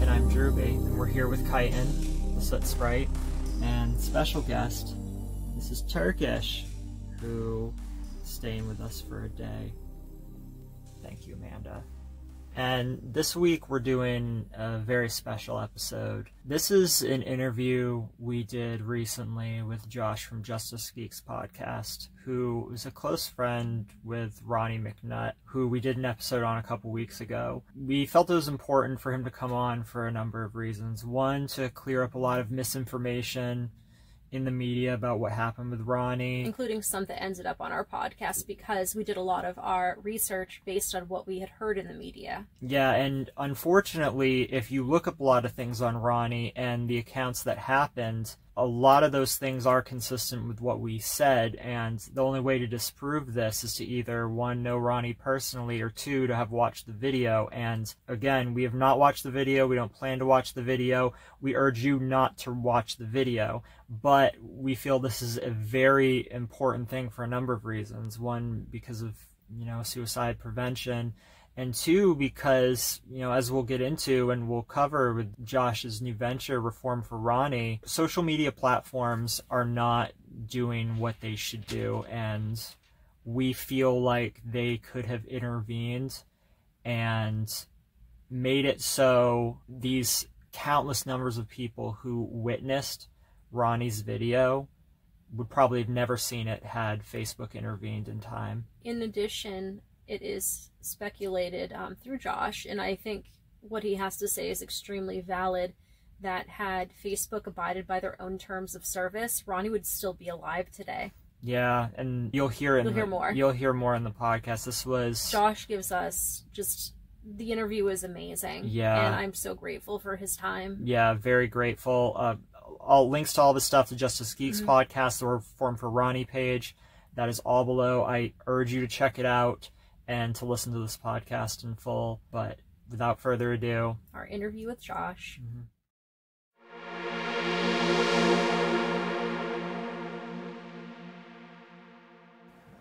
and I'm Drew Bate, and we're here with Chitin, the Soot Sprite, and special guest, this is Turkish, who is staying with us for a day. Thank you, Amanda. And this week we're doing a very special episode. This is an interview we did recently with Josh from JustUsGeeks podcast, who is a close friend with Ronnie McNutt, who we did an episode on a couple weeks ago. We felt it was important for him to come on for a number of reasons. One, to clear up a lot of misinformation in the media about what happened with Ronnie, including some that ended up on our podcast because we did a lot of our research based on what we had heard in the media. Yeah, and unfortunately, if you look up a lot of things on Ronnie and the accounts that happened, a lot of those things are consistent with what we said, and the only way to disprove this is to either, one, know Ronnie personally, or two, to have watched the video. And again, we have not watched the video. We don't plan to watch the video. We urge you not to watch the video, but we feel this is a very important thing for a number of reasons. One, because of, you know, suicide prevention, and two, because, you know, as we'll get into and we'll cover with Josh's new venture, Reform for Ronnie, social media platforms are not doing what they should do. And we feel like they could have intervened and made it so these countless numbers of people who witnessed Ronnie's video would probably have never seen it had Facebook intervened in time. In addition, it is speculated through Josh, and I think what he has to say is extremely valid, that had Facebook abided by their own terms of service, Ronnie would still be alive today. Yeah, and you'll hear it. You'll hear more in the podcast. This was... Josh gives us just... The interview is amazing. Yeah. And I'm so grateful for his time. Yeah, very grateful. All links to all the stuff, the JustUsGeeks podcast, the Reform for Ronnie page, that is all below. I urge you to check it out and to listen to this podcast in full. But without further ado, our interview with Josh.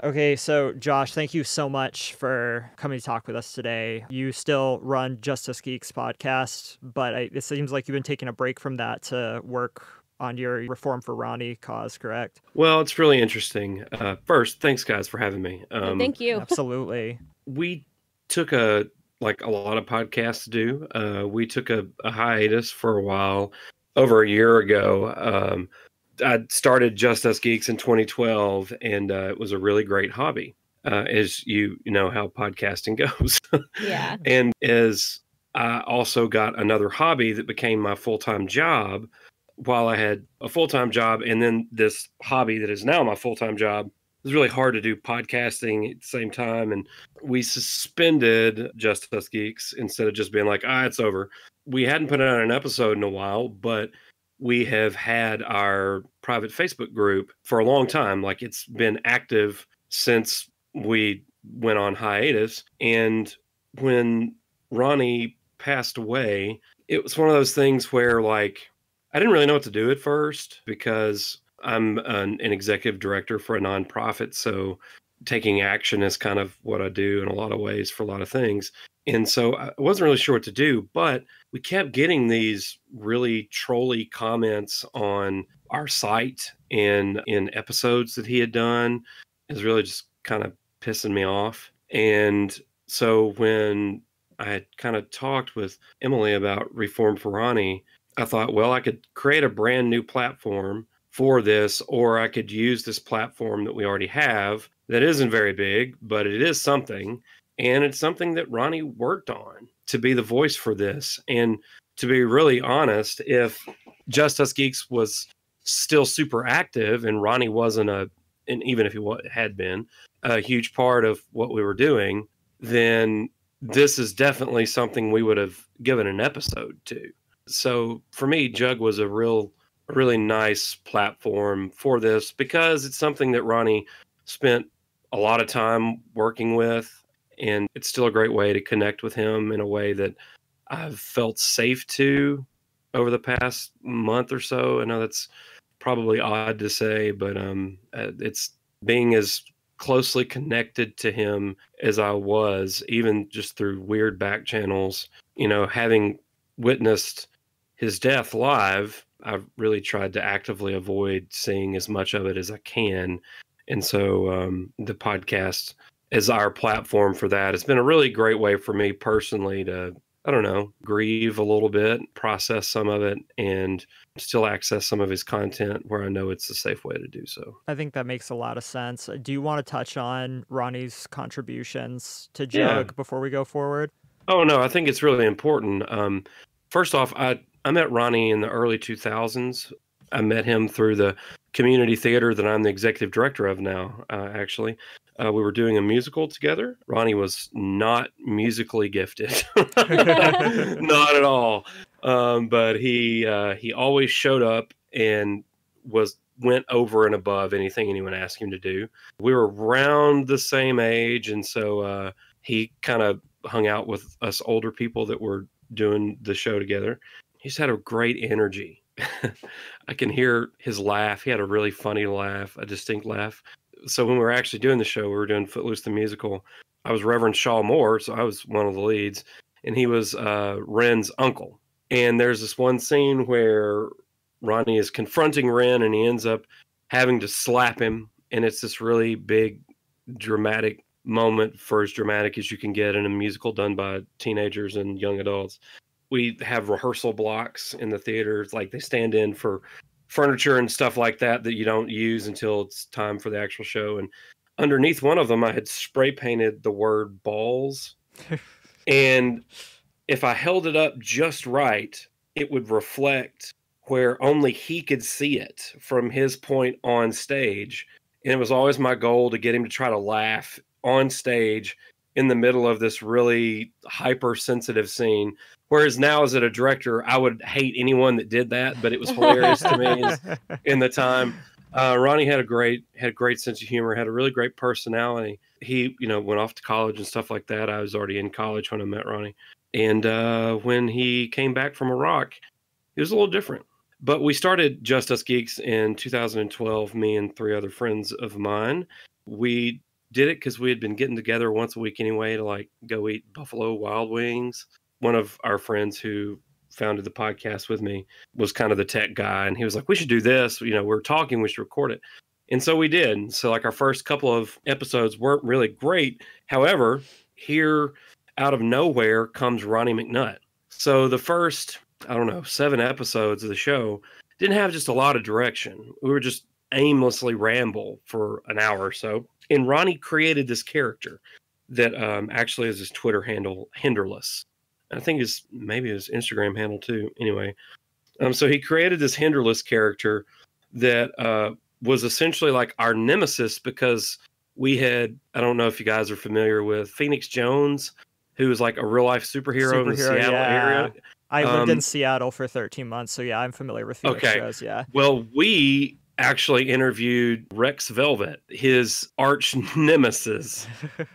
Okay, so Josh, thank you so much for coming to talk with us today. You still run JustUsGeeks podcast, but it seems like you've been taking a break from that to work on your Reform for Ronnie cause, correct? Well, it's really interesting. First, thanks guys for having me. Thank you. Absolutely. We took like a lot of podcasts to do. We took a hiatus for a while, over a year ago. I started JustUsGeeks in 2012, and it was a really great hobby, as you know how podcasting goes. Yeah. And as I also got another hobby that became my full-time job, while I had a full-time job and then this hobby that is now my full-time job, it was really hard to do podcasting at the same time. And we suspended JustUsGeeks instead of just being like, it's over. We hadn't put out an episode in a while, but we have had our private Facebook group for a long time. Like, it's been active since we went on hiatus. And when Ronnie passed away, it was one of those things where, like, I didn't really know what to do at first because I'm an executive director for a nonprofit. So taking action is kind of what I do in a lot of ways for a lot of things. And so I wasn't really sure what to do, but we kept getting these really trolly comments on our site and in episodes that he had done. It was really just kind of pissing me off. And so when I had kind of talked with Emily about Reform for Ronnie, I thought, well, I could create a brand new platform for this, or I could use this platform that we already have that isn't very big, but it is something. And it's something that Ronnie worked on to be the voice for this. And to be really honest, if JustUsGeeks was still super active and Ronnie wasn't and even if he had been a huge part of what we were doing, then this is definitely something we would have given an episode to. So for me, Jug was a really nice platform for this because it's something that Ronnie spent a lot of time working with. And it's still a great way to connect with him in a way that I've felt safe to over the past month or so. I know that's probably odd to say, but it's being as closely connected to him as I was, even just through weird back channels, you know, having witnessed his death live, I've really tried to actively avoid seeing as much of it as I can. And so the podcast is our platform for that. It's been a really great way for me personally to, I don't know, grieve a little bit, process some of it, and still access some of his content where I know it's a safe way to do so. I think that makes a lot of sense. Do you want to touch on Ronnie's contributions to Joke before we go forward? Oh, no, I think it's really important. First off, I met Ronnie in the early 2000s. I met him through the community theater that I'm the executive director of now, actually. We were doing a musical together. Ronnie was not musically gifted. Not at all. But he always showed up and went over and above anything anyone asked him to do. We were around the same age, and so he kind of hung out with us older people that were doing the show together. He just had a great energy. I can hear his laugh. He had a really funny laugh, a distinct laugh. So when we were actually doing the show, we were doing Footloose the Musical. I was Reverend Shaw Moore, so I was one of the leads, and he was Wren's uncle. And there's this one scene where Ronnie is confronting Wren, and he ends up having to slap him. And it's this really big, dramatic moment, for as dramatic as you can get in a musical done by teenagers and young adults. We have rehearsal blocks in the theater. It's like they stand in for furniture and stuff like that that you don't use until it's time for the actual show. And underneath one of them, I had spray painted the word balls. And if I held it up just right, it would reflect where only he could see it from his point on stage. And it was always my goal to get him to try to laugh on stage in the middle of this really hypersensitive scene. Whereas now as a director, I would hate anyone that did that, but it was hilarious to me in the time. Ronnie had a great sense of humor, had a really great personality. He, went off to college and stuff like that. I was already in college when I met Ronnie. And when he came back from Iraq, it was a little different. But we started Just Us Geeks in 2012, me and three other friends of mine. We did it because we had been getting together once a week anyway to go eat Buffalo Wild Wings. One of our friends who founded the podcast with me was kind of the tech guy. And he was like, we should do this. We're talking, we should record it. And so we did. So our first couple of episodes weren't really great. However, here out of nowhere comes Ronnie McNutt. So the first, 7 episodes of the show didn't have just a lot of direction. We were just aimlessly ramble for an hour or so. And Ronnie created this character that actually is his Twitter handle, Hinderless. I think maybe his Instagram handle too. Anyway, so he created this Hinderless character that was essentially like our nemesis, because we had, I don't know if you guys are familiar with Phoenix Jones, who was like a real life superhero in the Seattle area. I lived in Seattle for 13 months. So yeah, I'm familiar with Phoenix shows. Yeah. Well, we actually interviewed Rex Velvet, his arch nemesis,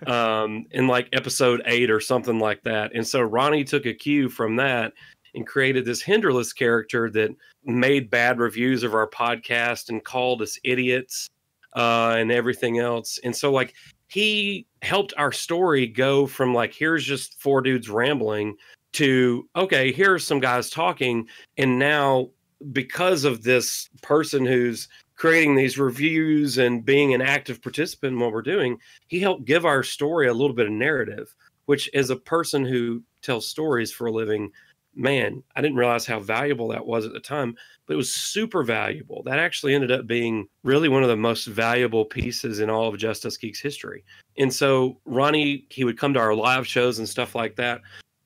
in episode 8 or something like that. And so Ronnie took a cue from that and created this Hinderless character that made bad reviews of our podcast and called us idiots and everything else. And so he helped our story go from here's just 4 dudes rambling to, okay, here's some guys talking. And now, because of this person who's creating these reviews and being an active participant in what we're doing, he helped give our story a little bit of narrative, which, as a person who tells stories for a living, man, I didn't realize how valuable that was at the time, but it was super valuable. That actually ended up being really one of the most valuable pieces in all of Just Us Geeks history. And so Ronnie, he would come to our live shows and stuff like that.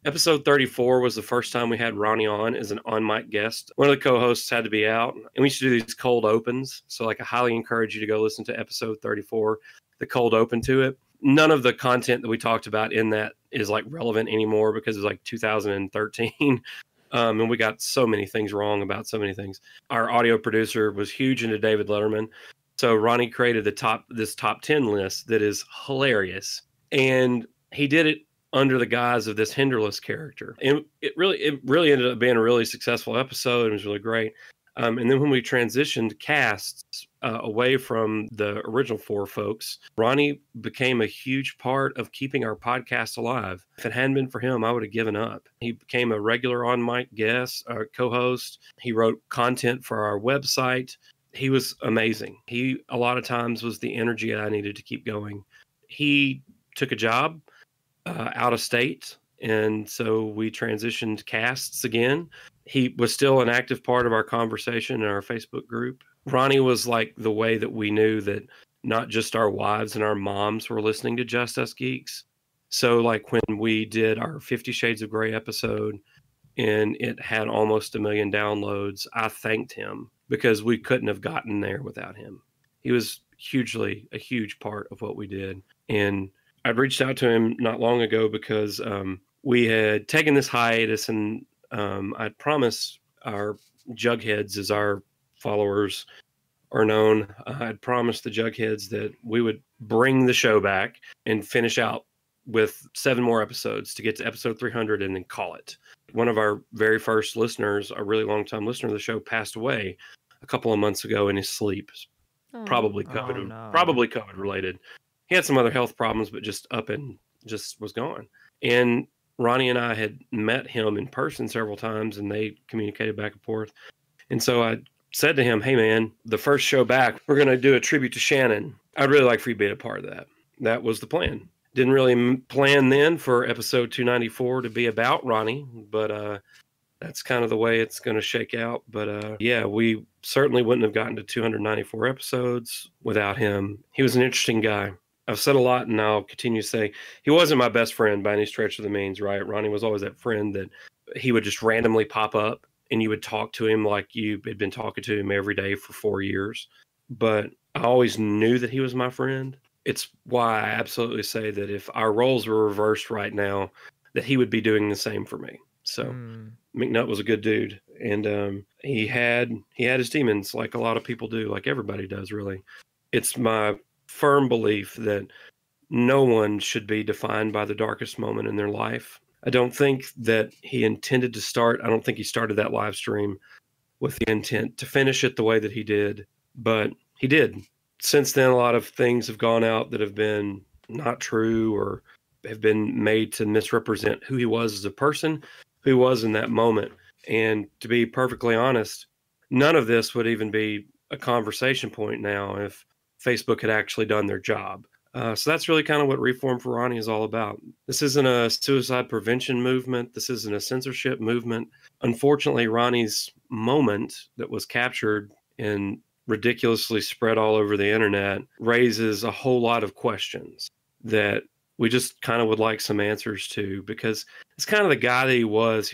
Episode 34 was the first time we had Ronnie on as an on-mic guest. One of the co-hosts had to be out, and we used to do these cold opens. So I highly encourage you to go listen to episode 34, the cold open to it. None of the content that we talked about in that is relevant anymore, because it was 2013. And we got so many things wrong about so many things. Our audio producer was huge into David Letterman. So Ronnie created this top 10 list that is hilarious. And he did it under the guise of this Hinderless character. And it really ended up being a really successful episode. It was really great. And then when we transitioned casts away from the original four folks, Ronnie became a huge part of keeping our podcast alive. If it hadn't been for him, I would have given up. He became a regular on-mic guest, our co-host. He wrote content for our website. He was amazing. He, a lot of times, was the energy I needed to keep going. He took a job out of state, and so we transitioned casts again. He was still an active part of our conversation in our Facebook group. Ronnie was like the way that we knew that not just our wives and our moms were listening to Just Us Geeks. So like when we did our 50 Shades of Grey episode and it had almost 1 million downloads, I thanked him because we couldn't have gotten there without him. He was hugely a huge part of what we did. And I'd reached out to him not long ago because we had taken this hiatus, and I'd promised our Jugheads, as our followers are known, I'd promised the Jugheads that we would bring the show back and finish out with 7 more episodes to get to episode 300 and then call it. One of our very first listeners, a really long-time listener of the show, passed away a couple of months ago in his sleep. Oh. Probably COVID-related. He had some other health problems, but just up and just was gone. And Ronnie and I had met him in person several times, and they communicated back and forth. And so I said to him, hey, man, the first show back, we're going to do a tribute to Shannon. I'd really like for you to be a part of that. That was the plan. Didn't really plan then for episode 294 to be about Ronnie, but that's kind of the way it's going to shake out. But yeah, we certainly wouldn't have gotten to 294 episodes without him. He was an interesting guy. I've said a lot, and I'll continue to say he wasn't my best friend by any stretch of the means, right? Ronnie was always that friend that he would just randomly pop up and you would talk to him like you had been talking to him every day for 4 years. But I always knew that he was my friend. It's why I absolutely say that if our roles were reversed right now, that he would be doing the same for me. So McNutt was a good dude, and he had his demons like a lot of people do, like everybody does, really. It's my firm belief that no one should be defined by the darkest moment in their life. I don't think that he intended to start. I don't think he started that live stream with the intent to finish it the way that he did, but he did. Since then, a lot of things have gone out that have been not true or have been made to misrepresent who he was as a person, who he was in that moment. And to be perfectly honest, none of this would even be a conversation point now if Facebook had actually done their job. So that's really kind of what Reform for Ronnie is all about. This isn't a suicide prevention movement. This isn't a censorship movement. Unfortunately, Ronnie's moment that was captured and ridiculously spread all over the internet raises a whole lot of questions that we just kind of would like some answers to, because it's kind of the guy that he was.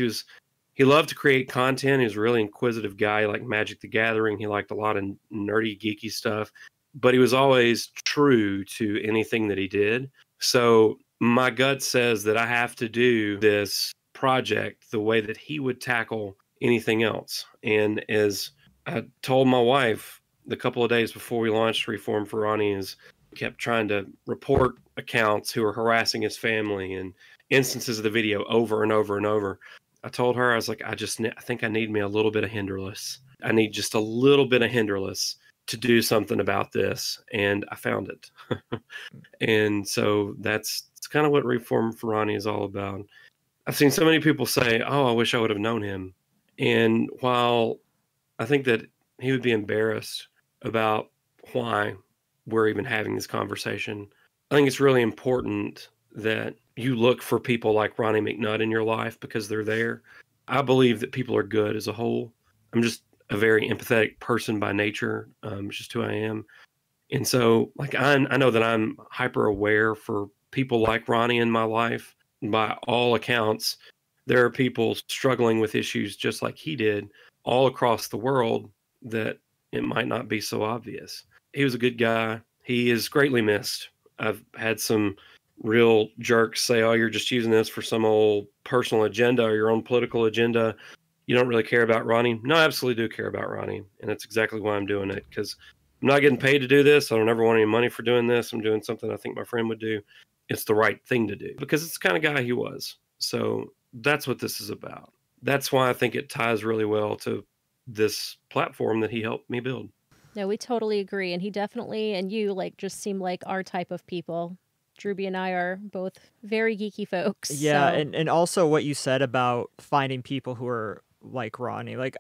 He loved to create content. He was a really inquisitive guy. He liked Magic the Gathering. He liked a lot of nerdy, geeky stuff. But he was always true to anything that he did. So my gut says that I have to do this project the way that he would tackle anything else. And as I told my wife the couple of days before we launched Reform for Ronnie, is kept trying to report accounts who were harassing his family and instances of the video over and over and over. I told her, I was like, I think I need me a little bit of Hinderless. I need just a little bit of Hinderless to do something about this. And I found it. And so that's kind of what Reform for Ronnie is all about. I've seen so many people say, oh, I wish I would have known him. And while I think that he would be embarrassed about why we're even having this conversation, I think it's really important that you look for people like Ronnie McNutt in your life because they're there. I believe that people are good as a whole. I'm just a very empathetic person by nature. It's just who I am. And so like, I know that I'm hyper aware for people like Ronnie in my life. By all accounts, there are people struggling with issues just like he did all across the world that it might not be so obvious. He was a good guy. He is greatly missed. I've had some real jerks say, oh, you're just using this for some old personal agenda or your own political agenda. You don't really care about Ronnie. No, I absolutely do care about Ronnie. And that's exactly why I'm doing it, because I'm not getting paid to do this. I don't ever want any money for doing this. I'm doing something I think my friend would do. It's the right thing to do because it's the kind of guy he was. So that's what this is about. That's why I think it ties really well to this platform that he helped me build. No, we totally agree. And he definitely, and you like just seem like our type of people. Drewby and I are both very geeky folks. Yeah. So. And also what you said about finding people who are like Ronnie, like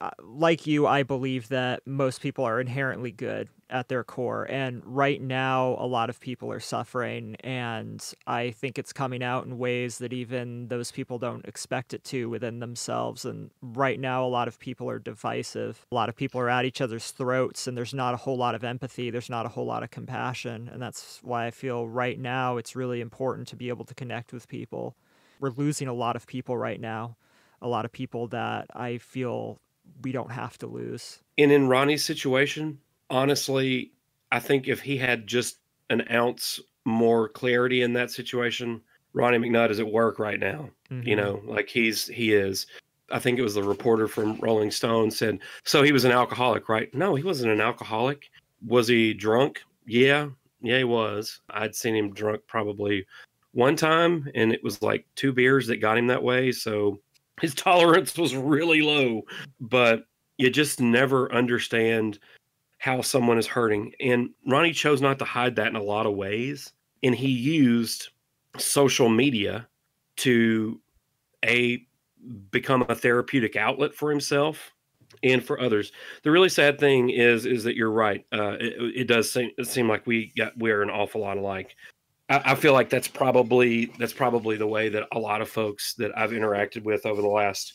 you, I believe that most people are inherently good at their core. And right now, a lot of people are suffering. And I think it's coming out in ways that even those people don't expect it to within themselves. And right now, a lot of people are divisive. A lot of people are at each other's throats, and there's not a whole lot of empathy. There's not a whole lot of compassion. And that's why I feel right now it's really important to be able to connect with people. We're losing a lot of people right now. A lot of people that I feel we don't have to lose. And in Ronnie's situation, honestly, I think if he had just an ounce more clarity in that situation, Ronnie McNutt is at work right now. Mm-hmm. You know, like he is. I think it was the reporter from Rolling Stone said, so he was an alcoholic, right? No, he wasn't an alcoholic. Was he drunk? Yeah, he was. I'd seen him drunk probably one time, and it was like 2 beers that got him that way. So his tolerance was really low, but you just never understand how someone is hurting. And Ronnie chose not to hide that in a lot of ways. And he used social media to become a therapeutic outlet for himself and for others. The really sad thing is that you're right. It does seem like we're an awful lot alike. I feel like that's probably the way that a lot of folks that I've interacted with over the last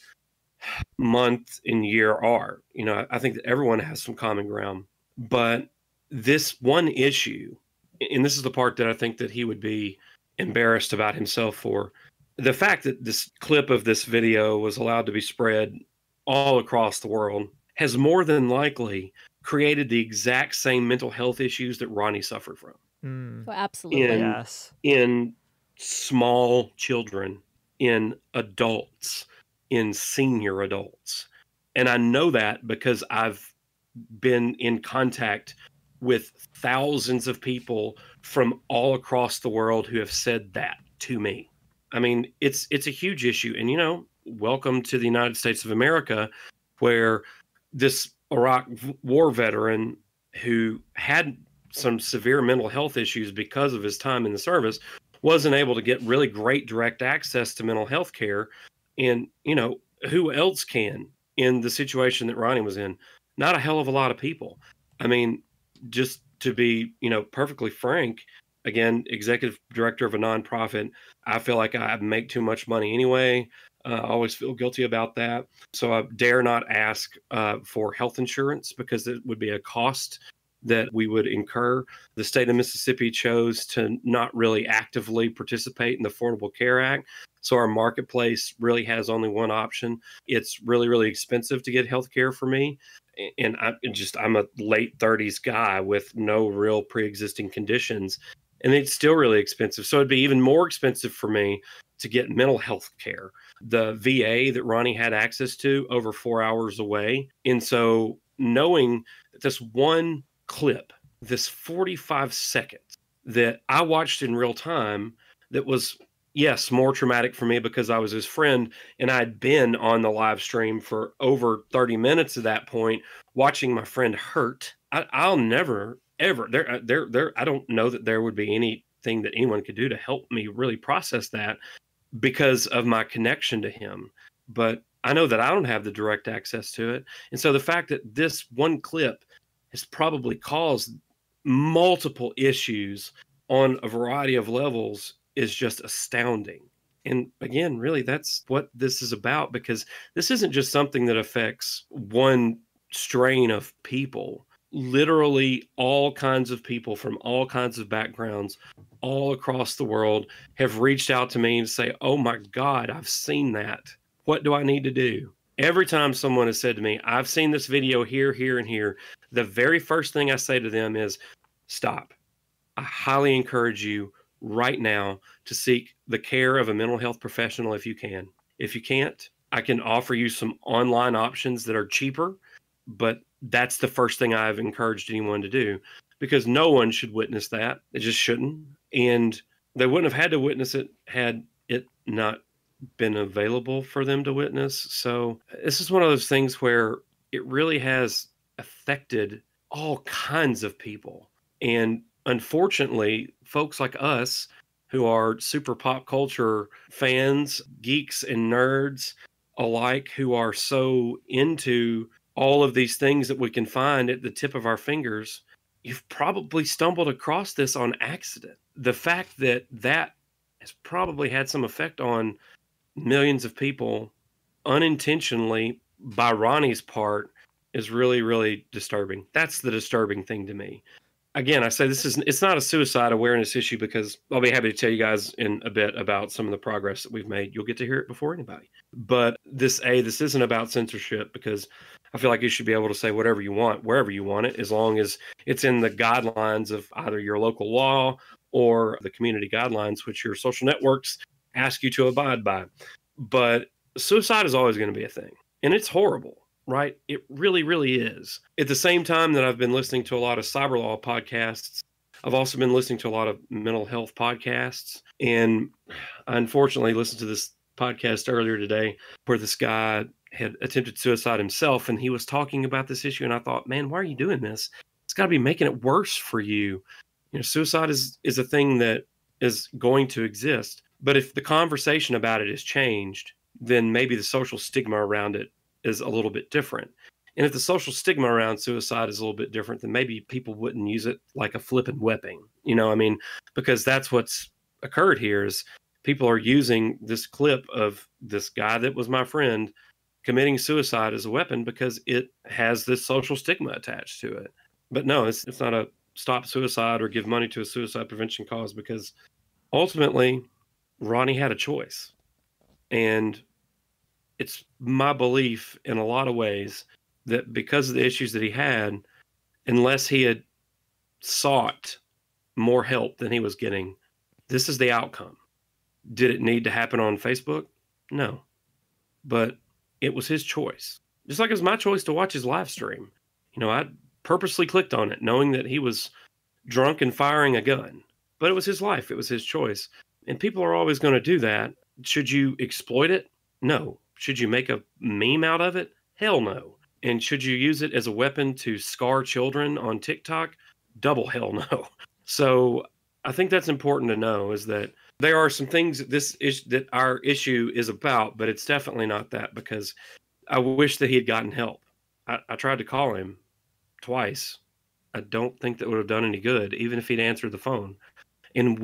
month and year are. You know, I think that everyone has some common ground, but this one issue, and this is the part that I think that he would be embarrassed about himself for, the fact that this clip of this video was allowed to be spread all across the world has more than likely created the exact same mental health issues that Ronnie suffered from. Mm. Oh, absolutely. In small children, in adults, in senior adults. And I know that because I've been in contact with thousands of people from all across the world who have said that to me. I mean, it's a huge issue. And, you know, welcome to the United States of America, where this Iraq war veteran who had some severe mental health issues because of his time in the service wasn't able to get really great direct access to mental health care. And, you know, who else can in the situation that Ronnie was in? Not a hell of a lot of people. I mean, just to be, you know, perfectly frank, again, executive director of a nonprofit, I feel like I make too much money anyway. I always feel guilty about that. So I dare not ask for health insurance because it would be a cost that we would incur. The state of Mississippi chose to not really actively participate in the Affordable Care Act. So our marketplace really has only one option. It's really, really expensive to get healthcare for me. And I'm a late 30s guy with no real pre-existing conditions. And it's still really expensive. So it'd be even more expensive for me to get mental health care. The VA that Ronnie had access to over 4 hours away. And so knowing that this one clip, this 45 seconds that I watched in real time, that was, yes, more traumatic for me because I was his friend and I'd been on the live stream for over 30 minutes at that point, watching my friend hurt. I'll never, ever, there. I don't know that there would be anything that anyone could do to help me really process that because of my connection to him. But I know that I don't have the direct access to it. And so the fact that this one clip has probably caused multiple issues on a variety of levels is just astounding. And again, really, that's what this is about, because this isn't just something that affects one strain of people. Literally all kinds of people from all kinds of backgrounds all across the world have reached out to me and say, oh my God, I've seen that. What do I need to do? Every time someone has said to me, I've seen this video here, here, and here, the very first thing I say to them is, stop. I highly encourage you right now to seek the care of a mental health professional if you can. If you can't, I can offer you some online options that are cheaper, but that's the first thing I've encouraged anyone to do, because no one should witness that. They just shouldn't. And they wouldn't have had to witness it had it not been available for them to witness. So this is one of those things where it really has affected all kinds of people. And unfortunately, folks like us who are super pop culture fans, geeks and nerds alike, who are so into all of these things that we can find at the tip of our fingers, you've probably stumbled across this on accident. The fact that that has probably had some effect on millions of people unintentionally by Ronnie's part is really, really disturbing. That's the disturbing thing to me. Again, I say this is, it's not a suicide awareness issue, because I'll be happy to tell you guys in a bit about some of the progress that we've made. You'll get to hear it before anybody. But this isn't about censorship, because I feel like you should be able to say whatever you want, wherever you want it, as long as it's in the guidelines of either your local law or the community guidelines, which your social networks ask you to abide by. But suicide is always going to be a thing, and it's horrible. Right? It really, really is. At the same time that I've been listening to a lot of cyberlaw podcasts, I've also been listening to a lot of mental health podcasts. And I unfortunately listened to this podcast earlier today where this guy had attempted suicide himself, and he was talking about this issue. And I thought, man, why are you doing this? It's got to be making it worse for you. You know, suicide is a thing that is going to exist. But if the conversation about it is changed, then maybe the social stigma around it is a little bit different. And if the social stigma around suicide is a little bit different, then maybe people wouldn't use it like a flippin' weapon. You know, I mean, because that's what's occurred here is people are using this clip of this guy that was my friend committing suicide as a weapon because it has this social stigma attached to it. But no, it's not a stop suicide or give money to a suicide prevention cause, because ultimately Ronnie had a choice. And it's my belief in a lot of ways that because of the issues that he had, unless he had sought more help than he was getting, this is the outcome. Did it need to happen on Facebook? No. But it was his choice. Just like it was my choice to watch his live stream. You know, I purposely clicked on it knowing that he was drunk and firing a gun. But it was his life. It was his choice. And people are always going to do that. Should you exploit it? No. Should you make a meme out of it? Hell no. And should you use it as a weapon to scar children on TikTok? Double hell no. So I think that's important to know, is that there are some things that that our issue is about, but it's definitely not that, because I wish that he had gotten help. I tried to call him twice. I don't think that would have done any good, even if he'd answered the phone. And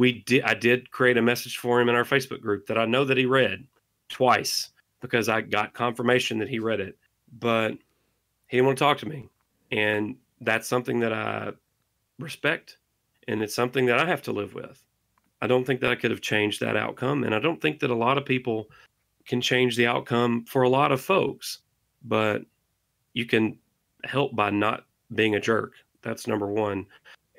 I did create a message for him in our Facebook group that I know that he read twice, because I got confirmation that he read it, but he didn't want to talk to me. And that's something that I respect, and it's something that I have to live with. I don't think that I could have changed that outcome, and I don't think that a lot of people can change the outcome for a lot of folks, but you can help by not being a jerk. That's number one.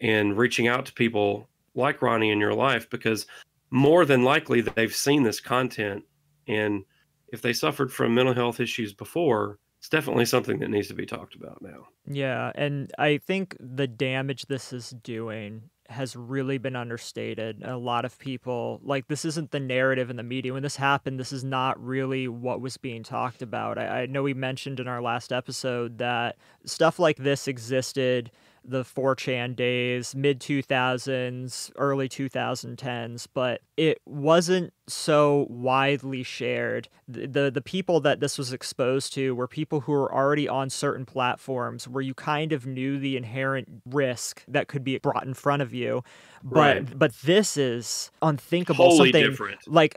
And reaching out to people like Ronnie in your life, because more than likely they've seen this content, and if they suffered from mental health issues before, it's definitely something that needs to be talked about now. Yeah, and I think the damage this is doing has really been understated. A lot of people, like, this isn't the narrative in the media. When this happened, this is not really what was being talked about. I know we mentioned in our last episode that stuff like this existed the 4chan days, mid-2000s, early 2010s, but it wasn't so widely shared. The people that this was exposed to were people who were already on certain platforms where you kind of knew the inherent risk that could be brought in front of you. But this is unthinkable. Totally different. Like,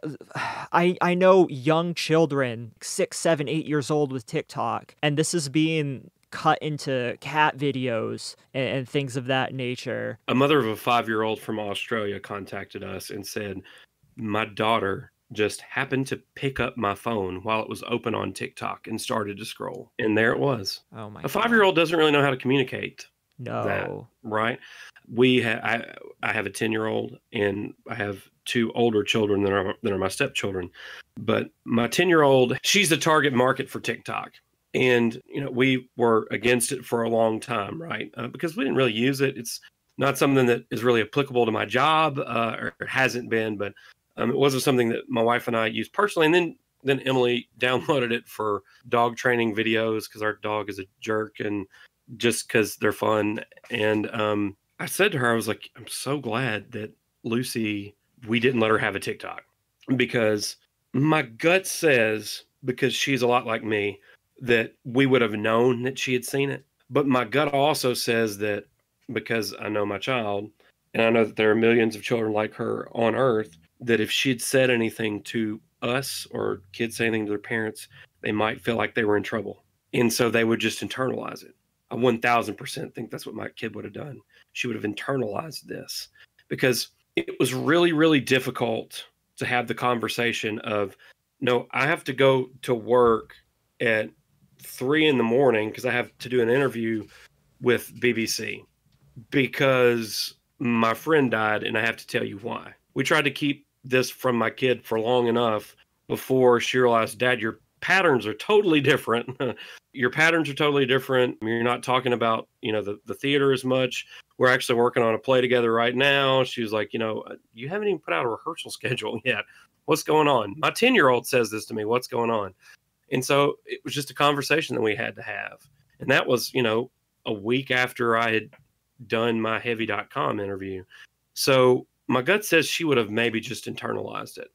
I know young children, 6, 7, 8 years old with TikTok, and this is being cut into cat videos and things of that nature. A mother of a 5-year-old from Australia contacted us and said, my daughter just happened to pick up my phone while it was open on TikTok and started to scroll. And there it was. Oh my God. A 5-year-old doesn't really know how to communicate. No. Right? I have a 10-year-old, and I have 2 older children that are my stepchildren. But my 10-year-old, she's the target market for TikTok. And, you know, we were against it for a long time, right? Because we didn't really use it. It's not something that is really applicable to my job, or it hasn't been, but it wasn't something that my wife and I used personally. And then Then Emily downloaded it for dog training videos because our dog is a jerk and just because they're fun. And I said to her, I was like, I'm so glad that Lucy, we didn't let her have a TikTok, because my gut says, because she's a lot like me, that we would have known that she had seen it. But my gut also says that, because I know my child and I know that there are millions of children like her on earth, that if she'd said anything to us or kids say anything to their parents, they might feel like they were in trouble. And so they would just internalize it. I 1000% think that's what my kid would have done. She would have internalized this, because it was really, really difficult to have the conversation of, no, I have to go to work at 3 a.m. because I have to do an interview with BBC because my friend died and I have to tell you why. We tried to keep this from my kid for long enough before she realized, Dad, your patterns are totally different. Your patterns are totally different. You're not talking about, you know, the theater as much. We're actually working on a play together right now. She was like, you know, you haven't even put out a rehearsal schedule yet. What's going on? My 10-year-old says this to me. What's going on? And so it was just a conversation that we had to have. And that was, you know, a week after I had done my heavy.com interview. So my gut says she would have maybe just internalized it.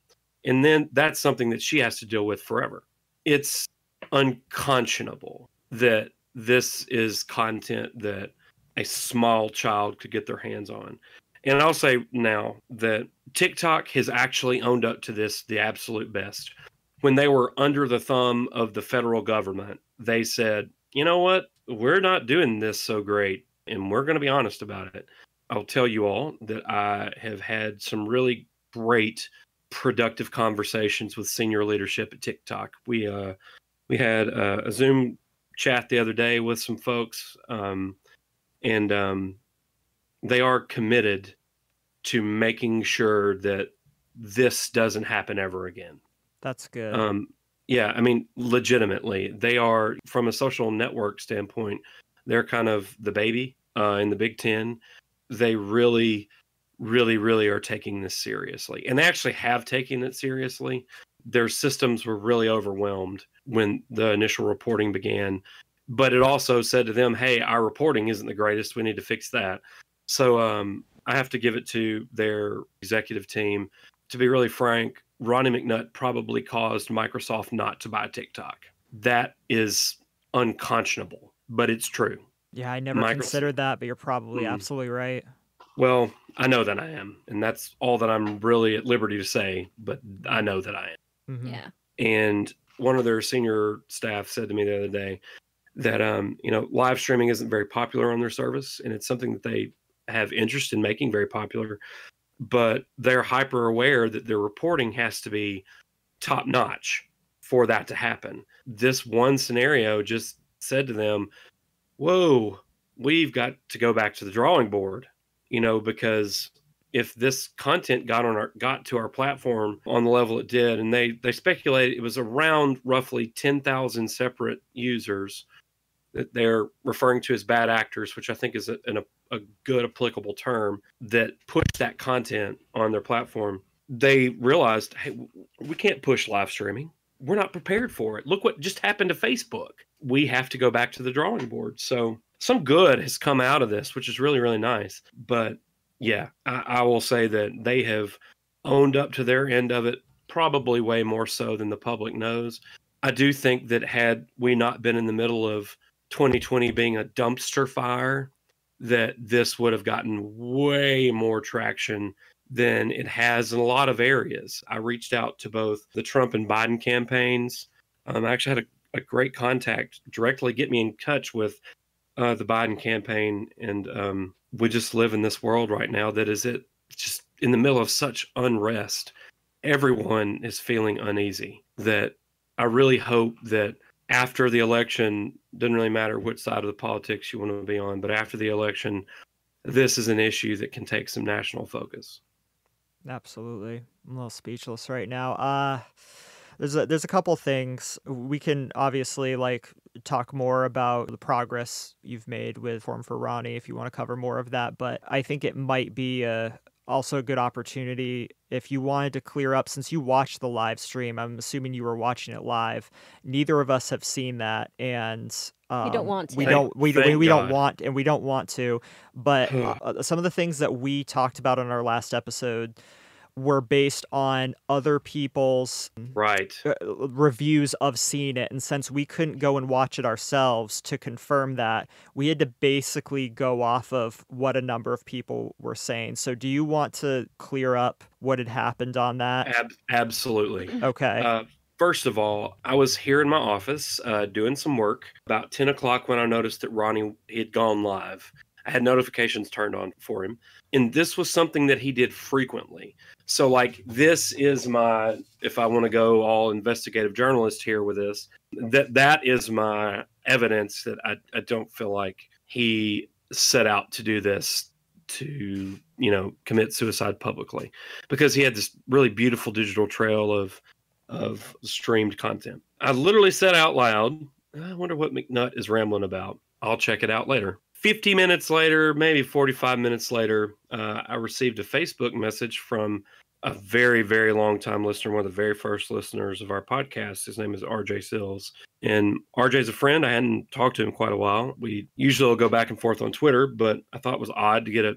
And then that's something that she has to deal with forever. It's unconscionable that this is content that a small child could get their hands on. And I'll say now that TikTok has actually owned up to this the absolute best. When they were under the thumb of the federal government, they said, you know what? We're not doing this so great, and we're going to be honest about it. I'll tell you all that I have had some really great productive conversations with senior leadership at TikTok. We had a Zoom chat the other day with some folks, and they are committed to making sure that this doesn't happen ever again. That's good. Yeah, I mean, legitimately, they are, from a social network standpoint, they're kind of the baby in the Big Ten. They really, really, really are taking this seriously. And they actually have taken it seriously. Their systems were really overwhelmed when the initial reporting began. But it also said to them, hey, our reporting isn't the greatest. We need to fix that. So I have to give it to their executive team. To be really frank, Ronnie McNutt probably caused Microsoft not to buy TikTok. That is unconscionable, but it's true. Yeah, I never considered that, but you're probably absolutely right. Well, I know that I am, and that's all that I'm really at liberty to say, but I know that I am. Mm-hmm. Yeah. And one of their senior staff said to me the other day that, you know, live streaming isn't very popular on their service, and it's something that they have interest in making very popular. But they're hyper aware that their reporting has to be top notch for that to happen. This one scenario just said to them, whoa, we've got to go back to the drawing board, you know, because if this content got to our platform on the level it did, and they speculated it was around roughly 10,000 separate users that they're referring to as bad actors, which I think is a good applicable term, that pushed that content on their platform. They realized, hey, we can't push live streaming. We're not prepared for it. Look what just happened to Facebook. We have to go back to the drawing board. So some good has come out of this, which is really, really nice. But yeah, I will say that they have owned up to their end of it, probably way more so than the public knows. I do think that had we not been in the middle of 2020 being a dumpster fire, that this would have gotten way more traction than it has in a lot of areas. I reached out to both the Trump and Biden campaigns. I actually had a great contact directly get me in touch with the Biden campaign. And we just live in this world right now that is it just in the middle of such unrest. Everyone is feeling uneasy, that I really hope that after the election, doesn't really matter which side of the politics you want to be on, but after the election, this is an issue that can take some national focus. Absolutely. I'm a little speechless right now. There's a couple things. We can obviously like talk more about the progress you've made with Forum for Ronnie if you want to cover more of that, but I think it might be Also a good opportunity if you wanted to clear up, since you watched the live stream, I'm assuming you were watching it live. Neither of us have seen that, and we don't want to. We don't want to. But some of the things that we talked about on our last episode were based on other people's reviews of seeing it. And since we couldn't go and watch it ourselves to confirm that, we had to basically go off of what a number of people were saying. So do you want to clear up what had happened on that? Absolutely. Okay. First of all, I was here in my office doing some work about 10 o'clock when I noticed that Ronnie had gone live. I had notifications turned on for him. And this was something that he did frequently. So like, this is my, if I want to go all investigative journalist here with this, that is my evidence that I don't feel like he set out to do this to, you know, commit suicide publicly, because he had this really beautiful digital trail of streamed content. I literally said out loud, I wonder what McNutt is rambling about. I'll check it out later. 50 minutes later, maybe 45 minutes later, I received a Facebook message from a very, very long time listener, one of the very first listeners of our podcast. His name is RJ Sills. And RJ's a friend. I hadn't talked to him in quite a while. We usually will go back and forth on Twitter, but I thought it was odd to get a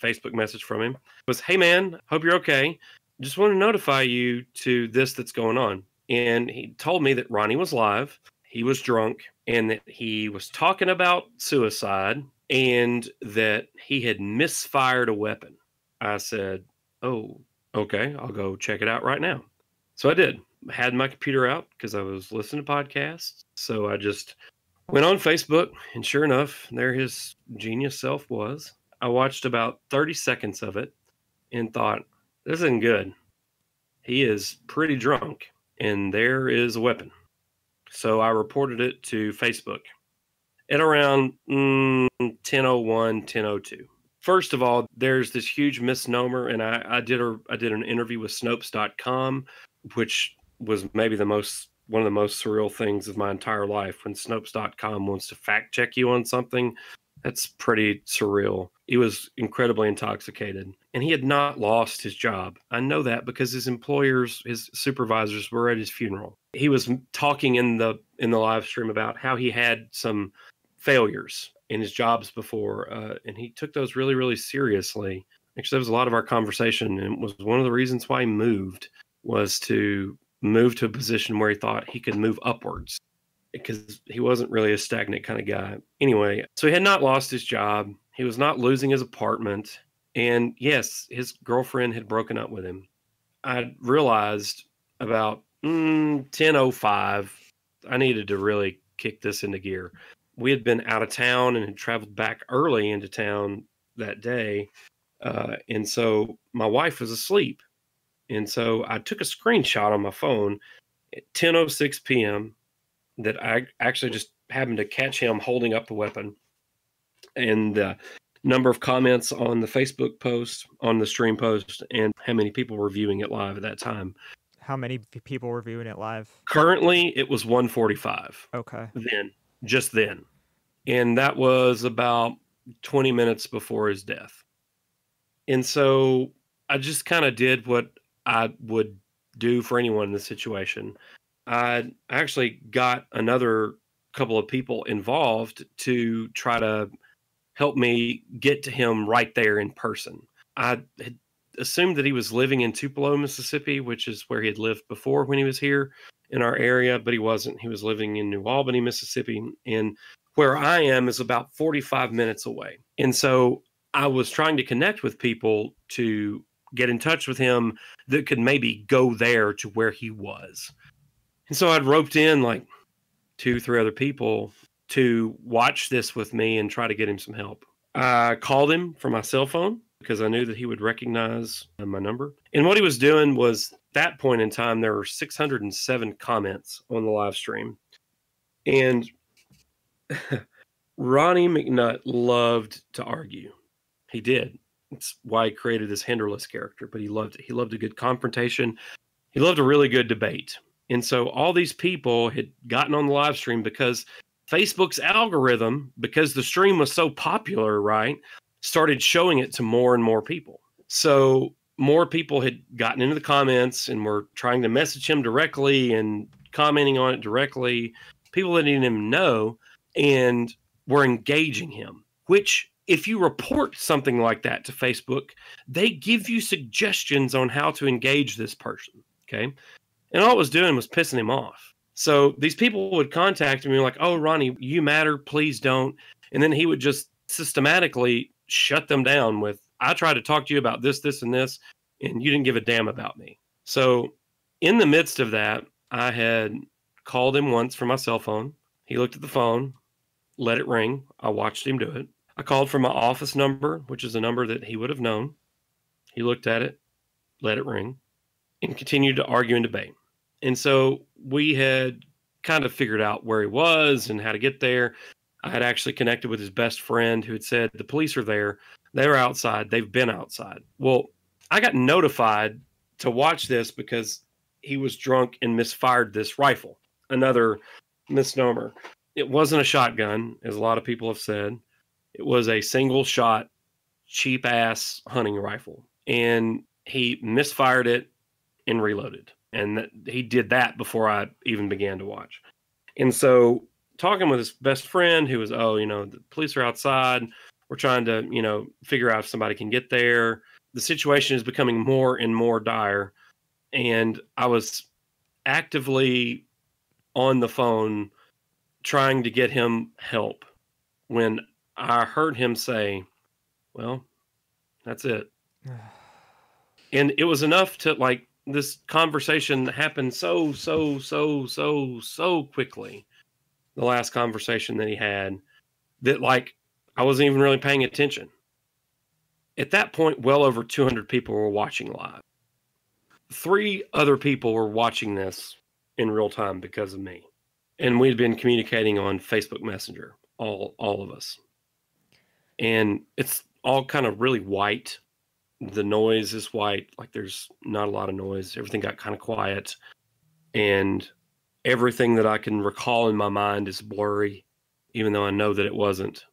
Facebook message from him. It was, hey, man, hope you're okay. Just want to notify you to this that's going on. And he told me that Ronnie was live. He was drunk, and that he was talking about suicide, and that he had misfired a weapon. I said, oh, okay, I'll go check it out right now. So I did. I had my computer out because I was listening to podcasts. So I just went on Facebook, and sure enough, there his genius self was. I watched about 30 seconds of it and thought, this isn't good. He is pretty drunk, and there is a weapon. So I reported it to Facebook at around 10:01, 10:02. First of all, there's this huge misnomer, and I did an interview with Snopes.com, which was maybe one of the most surreal things of my entire life. When Snopes.com wants to fact check you on something, that's pretty surreal. He was incredibly intoxicated, and he had not lost his job. I know that because his employers, his supervisors, were at his funeral. He was talking in the live stream about how he had some failures in his jobs before, and he took those really, really seriously. Actually, that was a lot of our conversation, and it was one of the reasons why he moved, was to move to a position where he thought he could move upwards, because he wasn't really a stagnant kind of guy. Anyway, so he had not lost his job. He was not losing his apartment. And yes, his girlfriend had broken up with him. I realized about 10:05, I needed to really kick this into gear. We had been out of town and had traveled back early into town that day. And so my wife was asleep. And so I took a screenshot on my phone at 10:06 p.m., that I actually just happened to catch him holding up the weapon. And the number of comments on the Facebook post, on the stream post, and how many people were viewing it live at that time. How many people were viewing it live? Currently, it was 145. Okay. Just then. And that was about 20 minutes before his death. And so I just kind of did what I would do for anyone in this situation. I actually got another couple of people involved to try to help me get to him right there in person. I had assumed that he was living in Tupelo, Mississippi, which is where he had lived before when he was here in our area, but he wasn't. He was living in New Albany, Mississippi, and where I am is about 45 minutes away. And so I was trying to connect with people to get in touch with him that could maybe go there to where he was. And so I'd roped in like 2-3 other people to watch this with me and try to get him some help. I called him from my cell phone because I knew that he would recognize my number. And what he was doing was, at that point in time, there were 607 comments on the live stream. And Ronnie McNutt loved to argue. He did. It's why he created this Hinderless character, but he loved it. He loved a good confrontation. He loved a really good debate. And so all these people had gotten on the live stream because Facebook's algorithm, because the stream was so popular, right, started showing it to more and more people. So more people had gotten into the comments and were trying to message him directly and commenting on it directly. People that didn't even know and were engaging him, which if you report something like that to Facebook, they give you suggestions on how to engage this person. Okay. And all it was doing was pissing him off. So these people would contact me like, oh, Ronnie, you matter. Please don't. And then he would just systematically shut them down with, I tried to talk to you about this, this, and this, and you didn't give a damn about me. So in the midst of that, I had called him once from my cell phone. He looked at the phone, let it ring. I watched him do it. I called from my office number, which is a number that he would have known. He looked at it, let it ring, and continued to argue and debate. And so we had kind of figured out where he was and how to get there. I had actually connected with his best friend who had said, the police are there. They were outside. They've been outside. Well, I got notified to watch this because he was drunk and misfired this rifle. Another misnomer. It wasn't a shotgun, as a lot of people have said. It was a single shot, cheap ass hunting rifle. And he misfired it and reloaded. And he did that before I even began to watch. And so talking with his best friend who was, oh, you know, the police are outside. We're trying to, you know, figure out if somebody can get there. The situation is becoming more and more dire. And I was actively on the phone trying to get him help when I heard him say, well, that's it. And it was enough to, like, this conversation happened so quickly. The last conversation that he had that, like, I wasn't even really paying attention. At that point, well over 200 people were watching live. 3 other people were watching this in real time because of me. And we'd been communicating on Facebook Messenger, all of us. And it's all kind of really white. The noise is white. Like, there's not a lot of noise. Everything got kind of quiet. And everything that I can recall in my mind is blurry, even though I know that it wasn't.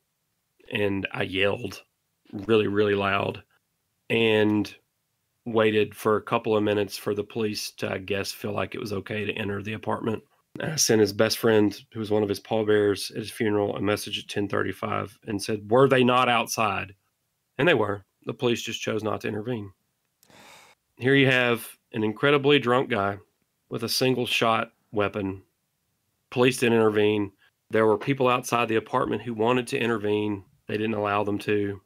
And I yelled really, really loud and waited for a couple of minutes for the police to, I guess, feel like it was okay to enter the apartment. And I sent his best friend, who was one of his pallbearers at his funeral, a message at 10:35 and said, were they not outside? And they were. The police just chose not to intervene. Here you have an incredibly drunk guy with a single shot weapon. Police didn't intervene. There were people outside the apartment who wanted to intervene. They didn't allow them to.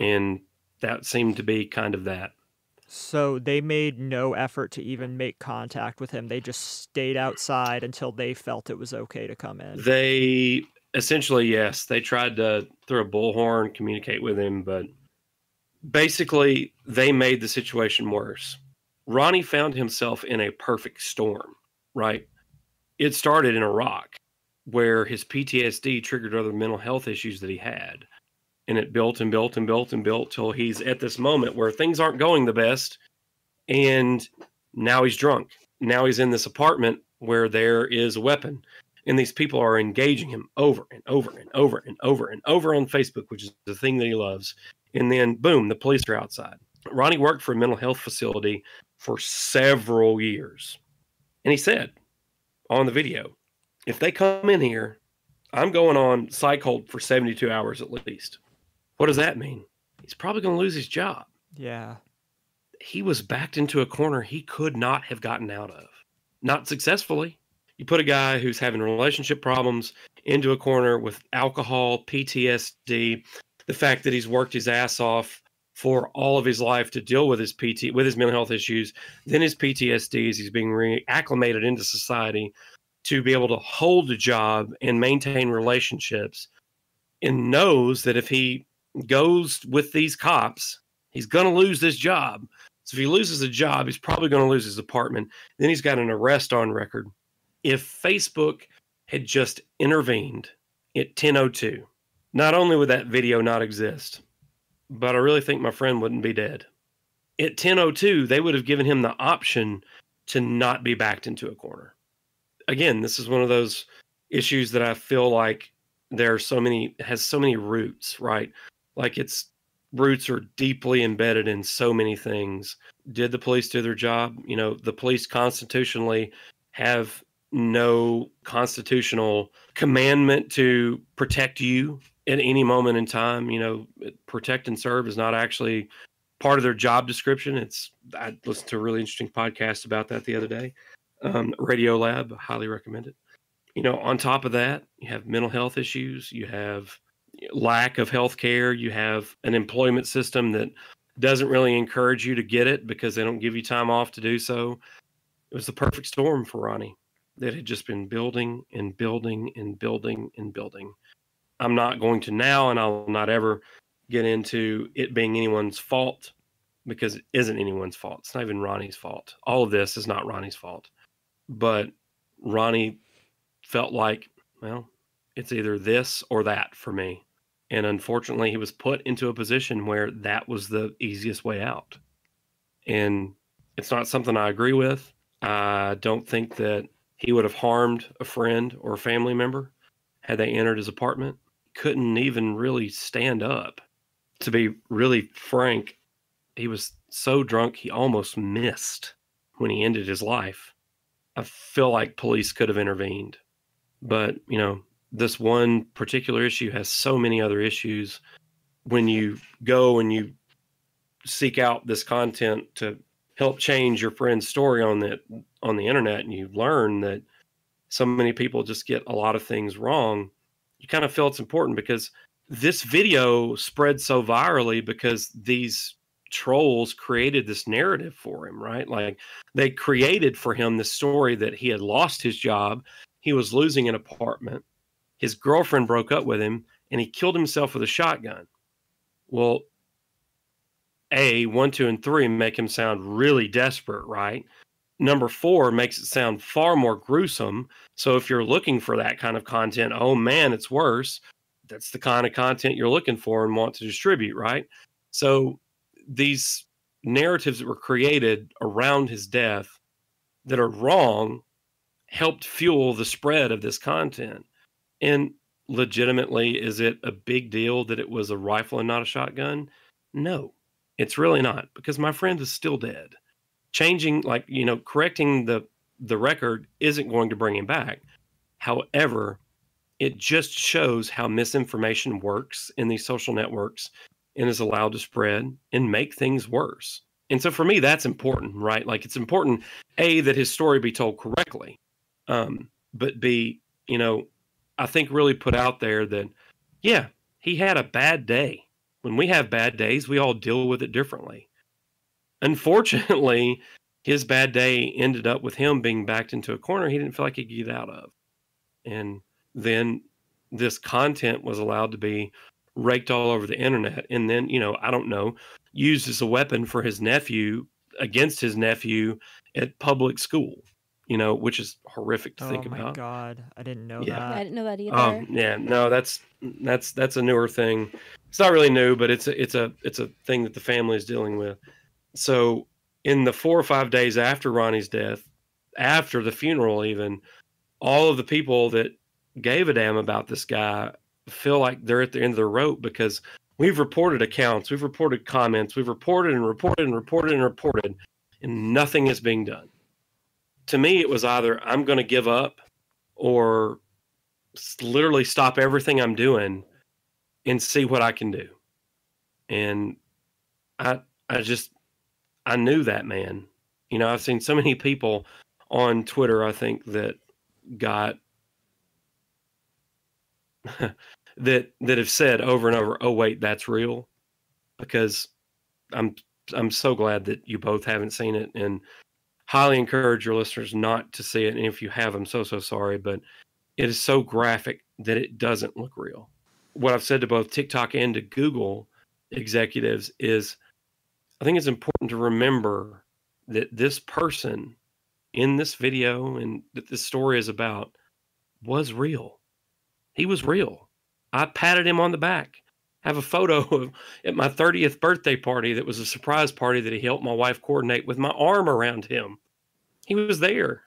And that seemed to be kind of that. So they made no effort to even make contact with him. They just stayed outside until they felt it was okay to come in. They essentially, yes, they tried to, through a bullhorn, communicate with him. But basically, they made the situation worse. Ronnie found himself in a perfect storm, right? It started in Iraq, where his PTSD triggered other mental health issues that he had. And it built and built and built and built till he's at this moment where things aren't going the best. And now he's drunk. Now he's in this apartment where there is a weapon. And these people are engaging him over and over and over and over and over on Facebook, which is the thing that he loves. And then, boom, the police are outside. Ronnie worked for a mental health facility for several years. And he said on the video, if they come in here, I'm going on psych hold for 72 hours at least. What does that mean? He's probably going to lose his job. Yeah. He was backed into a corner he could not have gotten out of. Not successfully. You put a guy who's having relationship problems into a corner with alcohol, PTSD, the fact that he's worked his ass off for all of his life to deal with his mental health issues, then his PTSDs, he's being reacclimated into society, to be able to hold a job and maintain relationships, and knows that if he goes with these cops, he's going to lose this job. So if he loses a job, he's probably going to lose his apartment. Then he's got an arrest on record. If Facebook had just intervened at 10:02, not only would that video not exist, but I really think my friend wouldn't be dead. At 10:02, they would have given him the option to not be backed into a corner. Again, this is one of those issues that I feel like there are so many, has so many roots, right? Like, it's roots are deeply embedded in so many things. Did the police do their job? You know, the police constitutionally have no constitutional commandment to protect you at any moment in time. You know, protect and serve is not actually part of their job description. I listened to a really interesting podcast about that the other day. Radio Lab, highly recommend it. You know, on top of that, you have mental health issues, you have lack of health care, you have an employment system that doesn't really encourage you to get it because they don't give you time off to do so. It was the perfect storm for Ronnie that had just been building and building and building and building. I'm not going to now, and I'll not ever get into it being anyone's fault, because it isn't anyone's fault. It's not even Ronnie's fault. All of this is not Ronnie's fault. But Ronnie felt like, well, it's either this or that for me. And unfortunately, he was put into a position where that was the easiest way out. And it's not something I agree with. I don't think that he would have harmed a friend or a family member had they entered his apartment. Couldn't even really stand up. To be really frank, he was so drunk he almost missed when he ended his life. I feel like police could have intervened. But, you know, this one particular issue has so many other issues. When you go and you seek out this content to help change your friend's story on the internet, and you learn that so many people just get a lot of things wrong, you kind of feel it's important, because this video spread so virally because these trolls created this narrative for him, right? Like, they created for him the story that he had lost his job, he was losing an apartment, his girlfriend broke up with him, and he killed himself with a shotgun. Well, A, 1, 2, and 3 make him sound really desperate, right? Number 4 makes it sound far more gruesome. So if you're looking for that kind of content, oh man, it's worse. That's the kind of content you're looking for and want to distribute, right? So these narratives that were created around his death that are wrong helped fuel the spread of this content. And legitimately, is it a big deal that it was a rifle and not a shotgun? No. It's really not, because my friend is still dead. Changing, like, you know, correcting the record isn't going to bring him back. However, it just shows how misinformation works in these social networks and is allowed to spread and make things worse. And so for me, that's important, right? Like, it's important, A, that his story be told correctly. But B, you know, I think really put out there that, yeah, he had a bad day. When we have bad days, we all deal with it differently. Unfortunately, his bad day ended up with him being backed into a corner he didn't feel like he could get out of. And then this content was allowed to be raked all over the internet. And then, you know, I don't know, used as a weapon for his nephew, against his nephew at public school, you know, which is horrific to think about. Oh my God. I didn't know that. I didn't know that either. Yeah, no, that's a newer thing. It's not really new, but it's a thing that the family is dealing with. So in the 4 or 5 days after Ronnie's death, after the funeral even, all of the people that gave a damn about this guy feel like they're at the end of their rope, because we've reported accounts, we've reported comments, we've reported, and nothing is being done. To me, it was either I'm going to give up or literally stop everything I'm doing and see what I can do. And I knew that man. You know, I've seen so many people on Twitter, I think, that got that have said over and over, oh wait, that's real. Because I'm so glad that you both haven't seen it, and highly encourage your listeners not to see it. And if you have, I'm so sorry, but it is so graphic that it doesn't look real. What I've said to both TikTok and to Google executives is, I think it's important to remember that this person in this video and that this story is about was real. He was real. I patted him on the back. I have a photo of at my 30th birthday party that was a surprise party that he helped my wife coordinate, with my arm around him. He was there.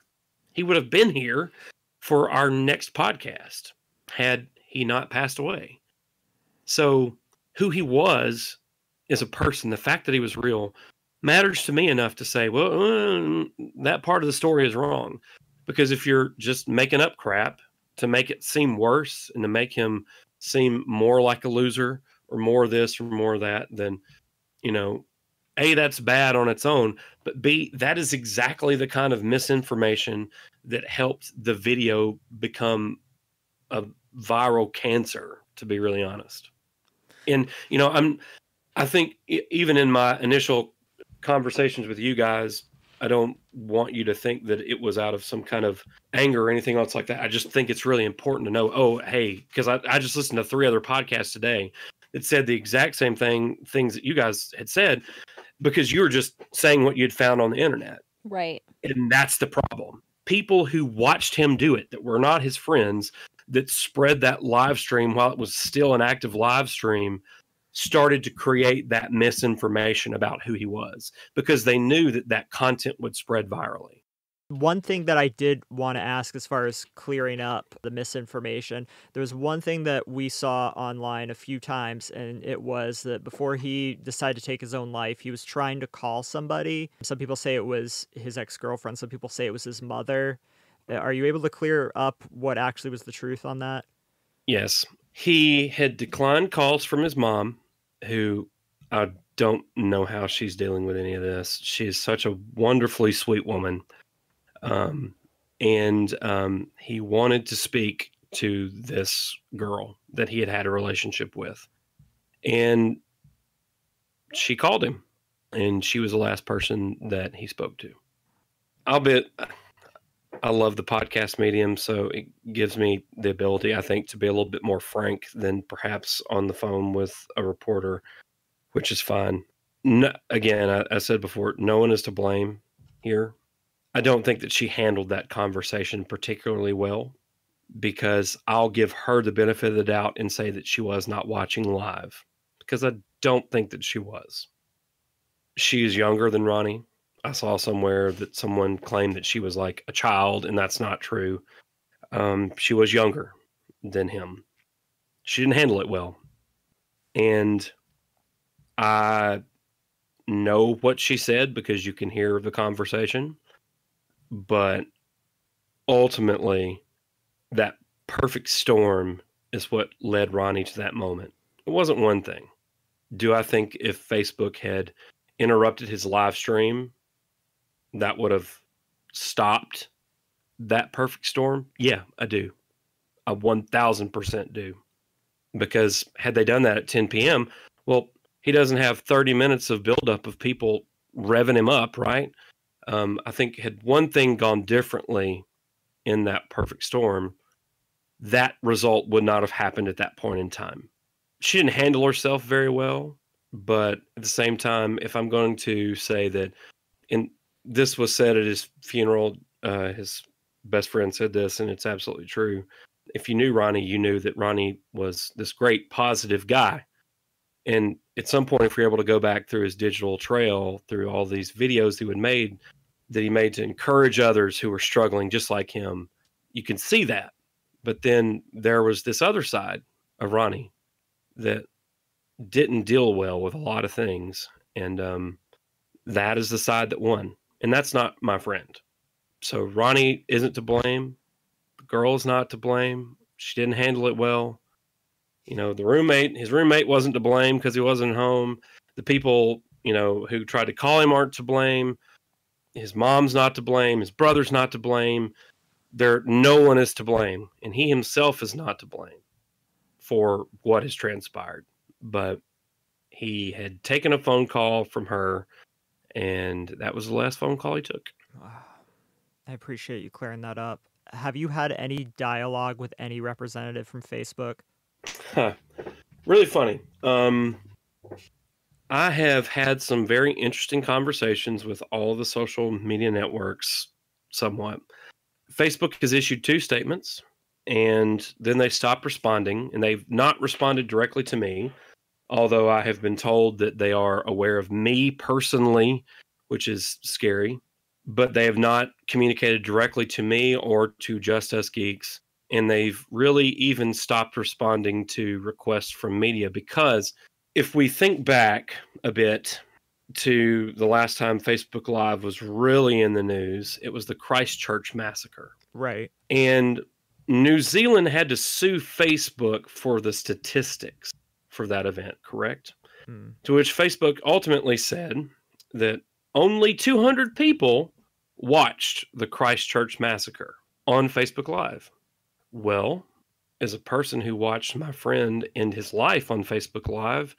He would have been here for our next podcast had he not passed away. So who he was is a person, the fact that he was real, matters to me enough to say, well, that part of the story is wrong. Because if you're just making up crap to make it seem worse and to make him seem more like a loser or more this or more that, then, you know, A, that's bad on its own, but B, that is exactly the kind of misinformation that helped the video become a viral cancer, to be really honest. And, you know, I think even in my initial conversations with you guys, I don't want you to think that it was out of some kind of anger or anything else like that. I just think it's really important to know, oh, hey, because I just listened to 3 other podcasts today that said the exact same things that you guys had said, because you were just saying what you'd found on the internet. Right. And that's the problem. People who watched him do it that were not his friends, that spread that live stream while it was still an active live stream, started to create that misinformation about who he was, because they knew that that content would spread virally. One thing that I did want to ask as far as clearing up the misinformation, there was one thing that we saw online a few times, and it was that before he decided to take his own life, he was trying to call somebody. Some people say it was his ex-girlfriend. Some people say it was his mother. Are you able to clear up what actually was the truth on that? Yes. He had declined calls from his mom, who I don't know how she's dealing with any of this. She is such a wonderfully sweet woman. He wanted to speak to this girl that he had had a relationship with, and she called him, and she was the last person that he spoke to. I'll bet. I love the podcast medium, so it gives me the ability, I think, to be a little bit more frank than perhaps on the phone with a reporter, which is fine. No, again, I said before, no one is to blame here. I don't think that she handled that conversation particularly well, because I'll give her the benefit of the doubt and say that she was not watching live, because I don't think that she was. She is younger than Ronnie. I saw somewhere that someone claimed that she was like a child, and that's not true. She was younger than him. She didn't handle it well. And I know what she said, because you can hear the conversation, but ultimately that perfect storm is what led Ronnie to that moment. It wasn't one thing. Do I think if Facebook had interrupted his live stream, that would have stopped that perfect storm? Yeah, I do. I 1,000% do. Because had they done that at 10 p.m., well, he doesn't have 30 minutes of buildup of people revving him up, right? I think had one thing gone differently in that perfect storm, that result would not have happened at that point in time. She didn't handle herself very well, but at the same time, if I'm going to say that in... This was said at his funeral. His best friend said this, and it's absolutely true. If you knew Ronnie, you knew that Ronnie was this great, positive guy. And at some point, if we were able to go back through his digital trail, through all these videos that he made to encourage others who were struggling just like him, you can see that. But then there was this other side of Ronnie that didn't deal well with a lot of things. And that is the side that won. And that's not my friend. So Ronnie isn't to blame. The girl's not to blame. She didn't handle it well. You know, his roommate wasn't to blame because he wasn't home. The people, you know, who tried to call him aren't to blame. His mom's not to blame. His brother's not to blame. No one is to blame. And he himself is not to blame for what has transpired. But he had taken a phone call from her, and that was the last phone call he took. Wow. I appreciate you clearing that up. Have you had any dialogue with any representative from Facebook? Huh. Really funny. I have had some very interesting conversations with all the social media networks somewhat. Facebook has issued 2 statements, and then they stopped responding, and they've not responded directly to me. Although I have been told that they are aware of me personally, which is scary, but they have not communicated directly to me or to Just Us Geeks. And they've really even stopped responding to requests from media, because if we think back a bit to the last time Facebook Live was really in the news, it was the Christchurch massacre. Right. And New Zealand had to sue Facebook for the statistics for that event, correct? Hmm. To which Facebook ultimately said that only 200 people watched the Christchurch massacre on Facebook Live. Well, as a person who watched my friend end his life on Facebook Live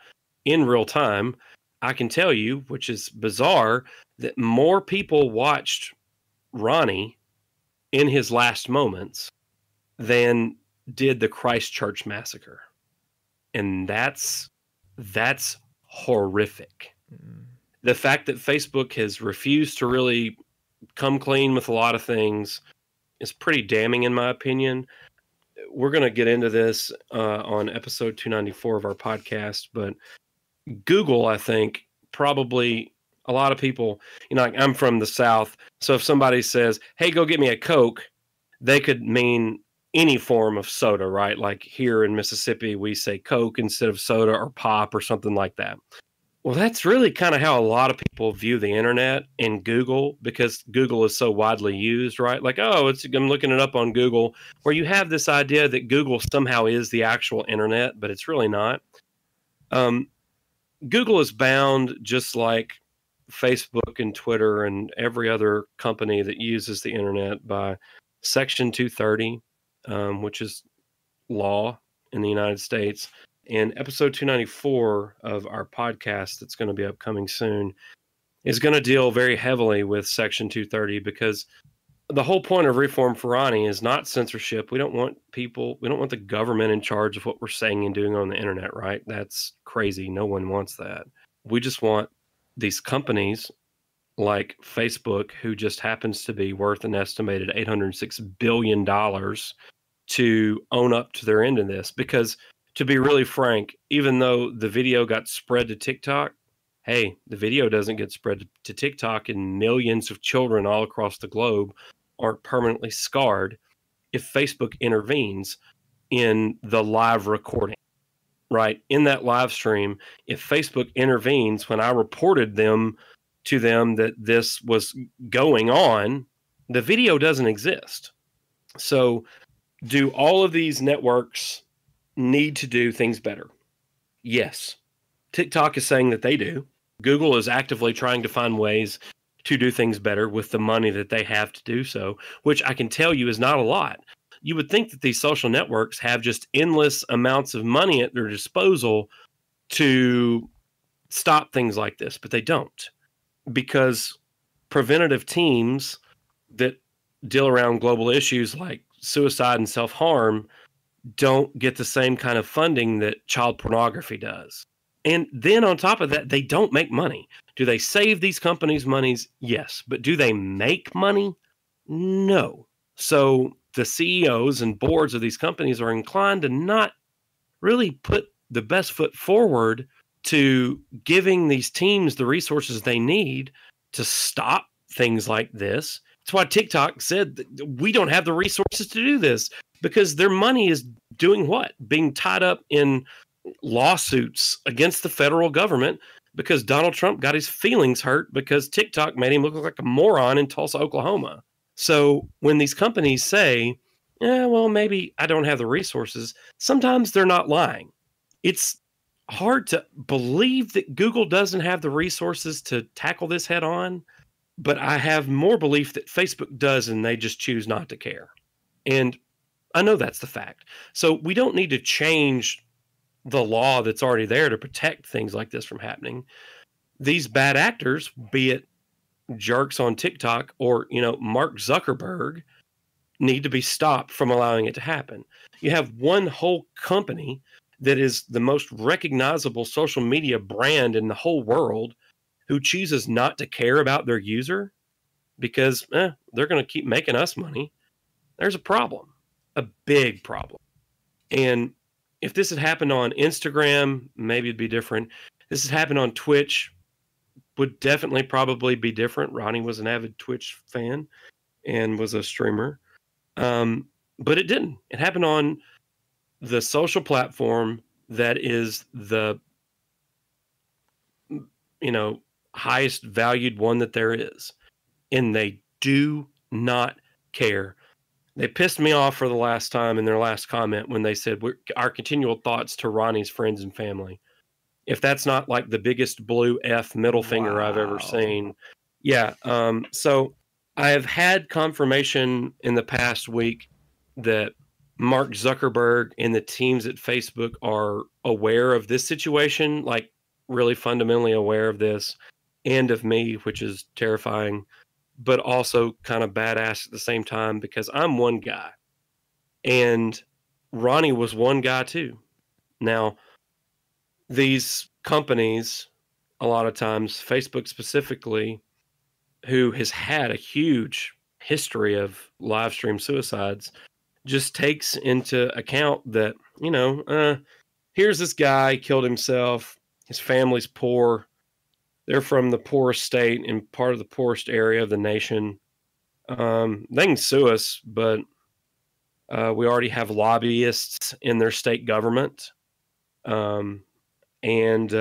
in real time, I can tell you, which is bizarre, that more people watched Ronnie in his last moments than did the Christchurch massacre. And that's horrific. Mm-hmm. The fact that Facebook has refused to really come clean with a lot of things is pretty damning, in my opinion. We're going to get into this on episode 294 of our podcast, but Google, I think, probably a lot of people, you know, like I'm from the South. So if somebody says, hey, go get me a Coke, they could mean any form of soda, right? Like here in Mississippi, we say Coke instead of soda or pop or something like that. Well, that's really kind of how a lot of people view the internet and Google, because Google is so widely used, right? Like, oh, I'm looking it up on Google, where you have this idea that Google somehow is the actual internet, but it's really not. Google is bound, just like Facebook and Twitter and every other company that uses the internet, by Section 230, which is law in the United States. And episode 294 of our podcast that's going to be upcoming soon is going to deal very heavily with Section 230, because the whole point of Reform for Ronnie is not censorship. We don't want the government in charge of what we're saying and doing on the internet, right? That's crazy. No one wants that. We just want these companies like Facebook, who just happens to be worth an estimated $806 billion, to own up to their end in this. Because to be really frank, even though the video got spread to TikTok, hey, the video doesn't get spread to TikTok, and millions of children all across the globe aren't permanently scarred if Facebook intervenes in the live recording, right? In that live stream, if Facebook intervenes when I reported them to them that this was going on, the video doesn't exist. So do all of these networks need to do things better? Yes. TikTok is saying that they do. Google is actively trying to find ways to do things better with the money that they have to do so, which I can tell you is not a lot. You would think that these social networks have just endless amounts of money at their disposal to stop things like this, but they don't, because preventative teams that deal around global issues like suicide and self-harm don't get the same kind of funding that child pornography does. And then on top of that, they don't make money. Do they save these companies monies? Yes. But do they make money? No. So the CEOs and boards of these companies are inclined to not really put the best foot forward to giving these teams the resources they need to stop things like this. That's why TikTok said that we don't have the resources to do this, because their money is doing what? Being tied up in lawsuits against the federal government, because Donald Trump got his feelings hurt because TikTok made him look like a moron in Tulsa, Oklahoma. So when these companies say, well, maybe I don't have the resources, sometimes they're not lying. It's hard to believe that Google doesn't have the resources to tackle this head on, but I have more belief that Facebook does, and they just choose not to care. And I know that's the fact. So we don't need to change the law that's already there to protect things like this from happening. These bad actors, be it jerks on TikTok or, Mark Zuckerberg, need to be stopped from allowing it to happen. You have one whole company that is the most recognizable social media brand in the whole world who chooses not to care about their user because they're going to keep making us money. There's a problem, a big problem. And if this had happened on Instagram, maybe it'd be different. This had happened on Twitch, would definitely probably be different. Ronnie was an avid Twitch fan and was a streamer. But it didn't. It happened on the social platform that is the you know, highest valued one that there is. And they do not care. They pissed me off for the last time in their last comment when they said, our continual thoughts to Ronnie's friends and family. If that's not like the biggest blue F middle finger I've ever seen. Yeah. So I have had confirmation in the past week that Mark Zuckerberg and the teams at Facebook are aware of this situation, like really fundamentally aware of this and of me, which is terrifying, but also kind of badass at the same time, because I'm one guy and Ronnie was one guy too. Now, these companies, a lot of times, Facebook specifically, who has had a huge history of live stream suicides, just takes into account that, you know, here's this guy, he killed himself, his family's poor, they're from the poorest state and part of the poorest area of the nation. They can sue us, but we already have lobbyists in their state government. And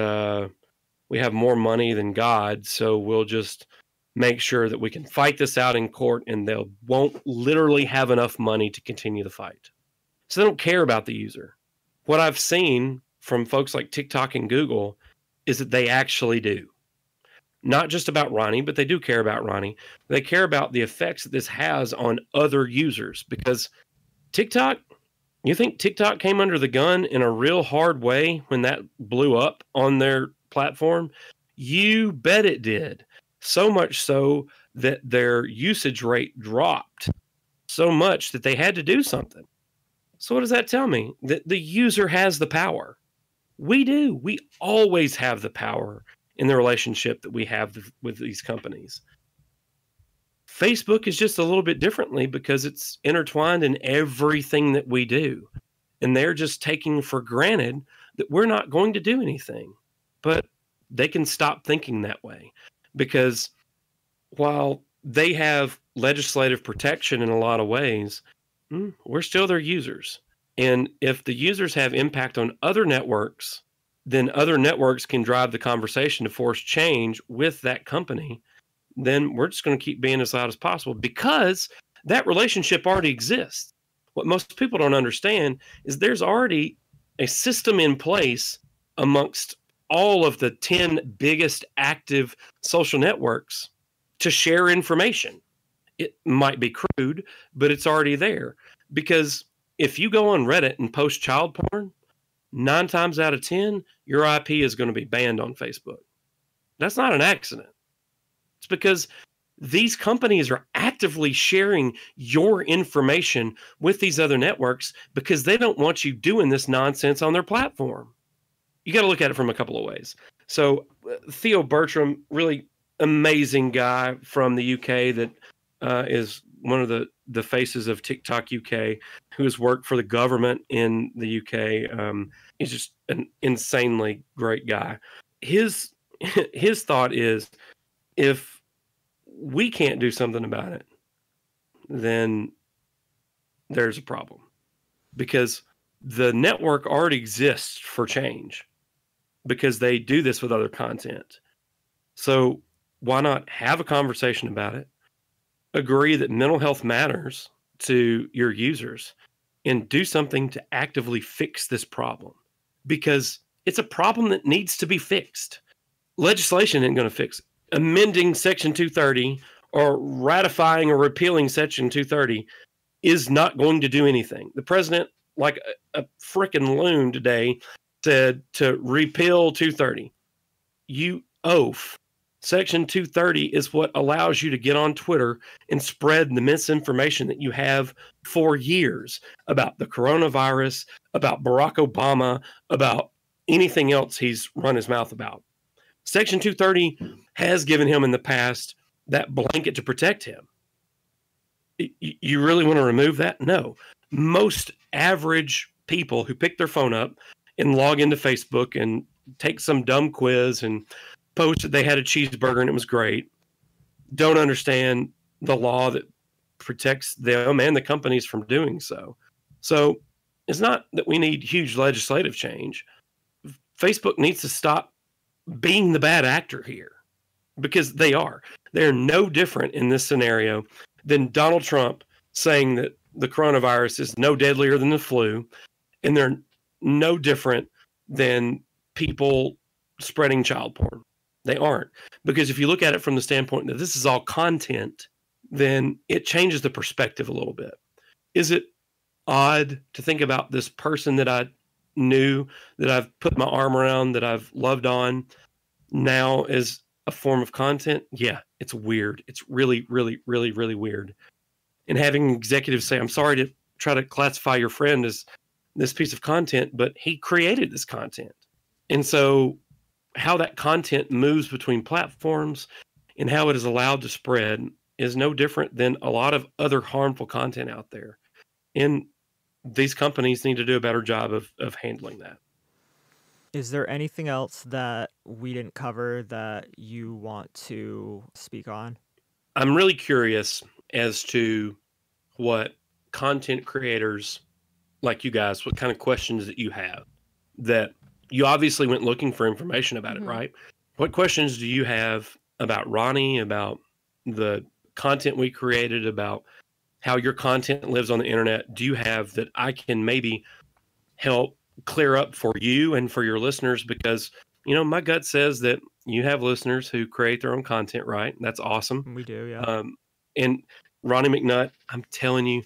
we have more money than God, so we'll just make sure that we can fight this out in court, and they won't literally have enough money to continue the fight. So they don't care about the user. What I've seen from folks like TikTok and Google is that they actually do. Not just about Ronnie, but they do care about Ronnie. They care about the effects that this has on other users, because TikTok... You think TikTok came under the gun in a real hard way when that blew up on their platform? You bet it did. So much so that their usage rate dropped so much that they had to do something. So what does that tell me? That the user has the power. We do. We always have the power in the relationship that we have with these companies. Facebook is just a little bit differently because it's intertwined in everything that we do. And they're just taking for granted that we're not going to do anything. But they can stop thinking that way, because while they have legislative protection in a lot of ways, we're still their users. And if the users have impact on other networks, then other networks can drive the conversation to force change with that company. Then we're just going to keep being as loud as possible, because that relationship already exists. What most people don't understand is there's already a system in place amongst all of the 10 biggest active social networks to share information. It might be crude, but it's already there. Because if you go on Reddit and post child porn, 9 times out of 10, your IP is going to be banned on Facebook. That's not an accident. It's because these companies are actively sharing your information with these other networks because they don't want you doing this nonsense on their platform. You got to look at it from a couple of ways. So Theo Bertram, really amazing guy from the UK that is one of the faces of TikTok UK, who has worked for the government in the UK. He's just an insanely great guy. His thought is, if we can't do something about it, then there's a problem, because the network already exists for change, because they do this with other content. So why not have a conversation about it, agree that mental health matters to your users, and do something to actively fix this problem, because it's a problem that needs to be fixed. Legislation isn't going to fix it. Amending Section 230 or ratifying or repealing Section 230 is not going to do anything. The president, like a freaking loon today, said to repeal 230. You oaf. Section 230 is what allows you to get on Twitter and spread the misinformation that you have for years about the coronavirus, about Barack Obama, about anything else he's run his mouth about. Section 230 has given him in the past that blanket to protect him. You really want to remove that? No. Most average people who pick their phone up and log into Facebook and take some dumb quiz and post that they had a cheeseburger and it was great don't understand the law that protects them and the companies from doing so. So it's not that we need huge legislative change. Facebook needs to stop being the bad actor here, because they are. They're no different in this scenario than Donald Trump saying that the coronavirus is no deadlier than the flu, and they're no different than people spreading child porn. They aren't. Because if you look at it from the standpoint that this is all content, then it changes the perspective a little bit. Is it odd to think about this person that I knew, that I've put my arm around, that I've loved on, now as a form of content? Yeah, it's weird. It's really, really, really, really weird. And having executives say, I'm sorry to try to classify your friend as this piece of content, but he created this content. And so how that content moves between platforms and how it is allowed to spread is no different than a lot of other harmful content out there. And these companies need to do a better job of handling that. Is there anything else that we didn't cover that you want to speak on? I'm really curious as to what content creators like you guys, what kind of questions that you have, that you obviously went looking for information about it, right? What questions do you have about Ronnie, about the content we created, about how your content lives on the internet? Do you have that I can maybe help clear up for you and for your listeners? Because, you know, my gut says that you have listeners who create their own content, right? That's awesome. We do, yeah. And Ronnie McNutt, I'm telling you,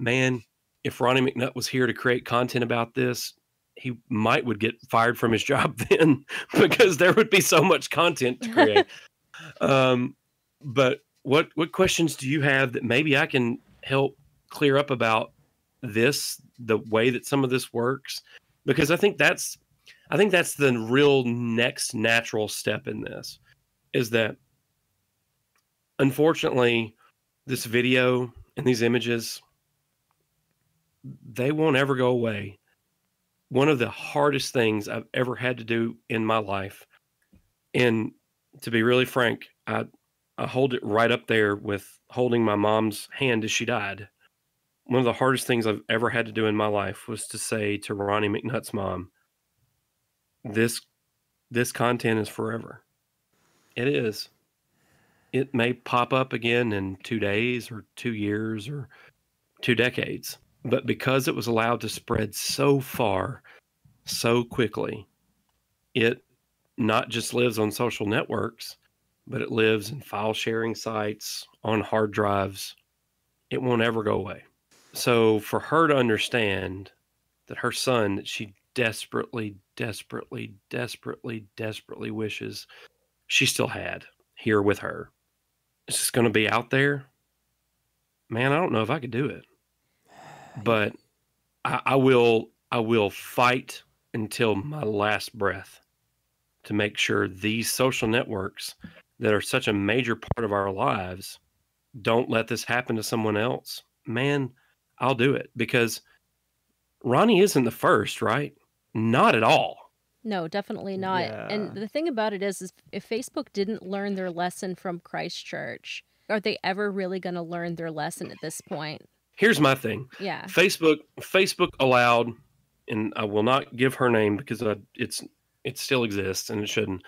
man, if Ronnie McNutt was here to create content about this, he might would get fired from his job then, because there would be so much content to create. But what questions do you have that maybe I can help clear up about this, the way that some of this works? Because I think that's the real next natural step in this, is that unfortunately this video and these images, they won't ever go away. One of the hardest things I've ever had to do in my life, and to be really frank, I hold it right up there with holding my mom's hand as she died. One of the hardest things I've ever had to do in my life was to say to Ronnie McNutt's mom, this content is forever. It is. It may pop up again in 2 days or 2 years or 2 decades. But because it was allowed to spread so far, so quickly, it not just lives on social networks, but it lives in file sharing sites, on hard drives. It won't ever go away. So for her to understand that her son, that she desperately, desperately, desperately, desperately wishes she still had here with her, it's just going to be out there. Man, I don't know if I could do it. But I will fight until my last breath to make sure these social networks that are such a major part of our lives don't let this happen to someone else. Man, I'll do it, because Ronnie isn't the first, right? Not at all. No, definitely not. Yeah. And the thing about it is if Facebook didn't learn their lesson from Christchurch, are they ever really going to learn their lesson at this point? Here's my thing. Yeah. Facebook allowed, and I will not give her name because it still exists and it shouldn't.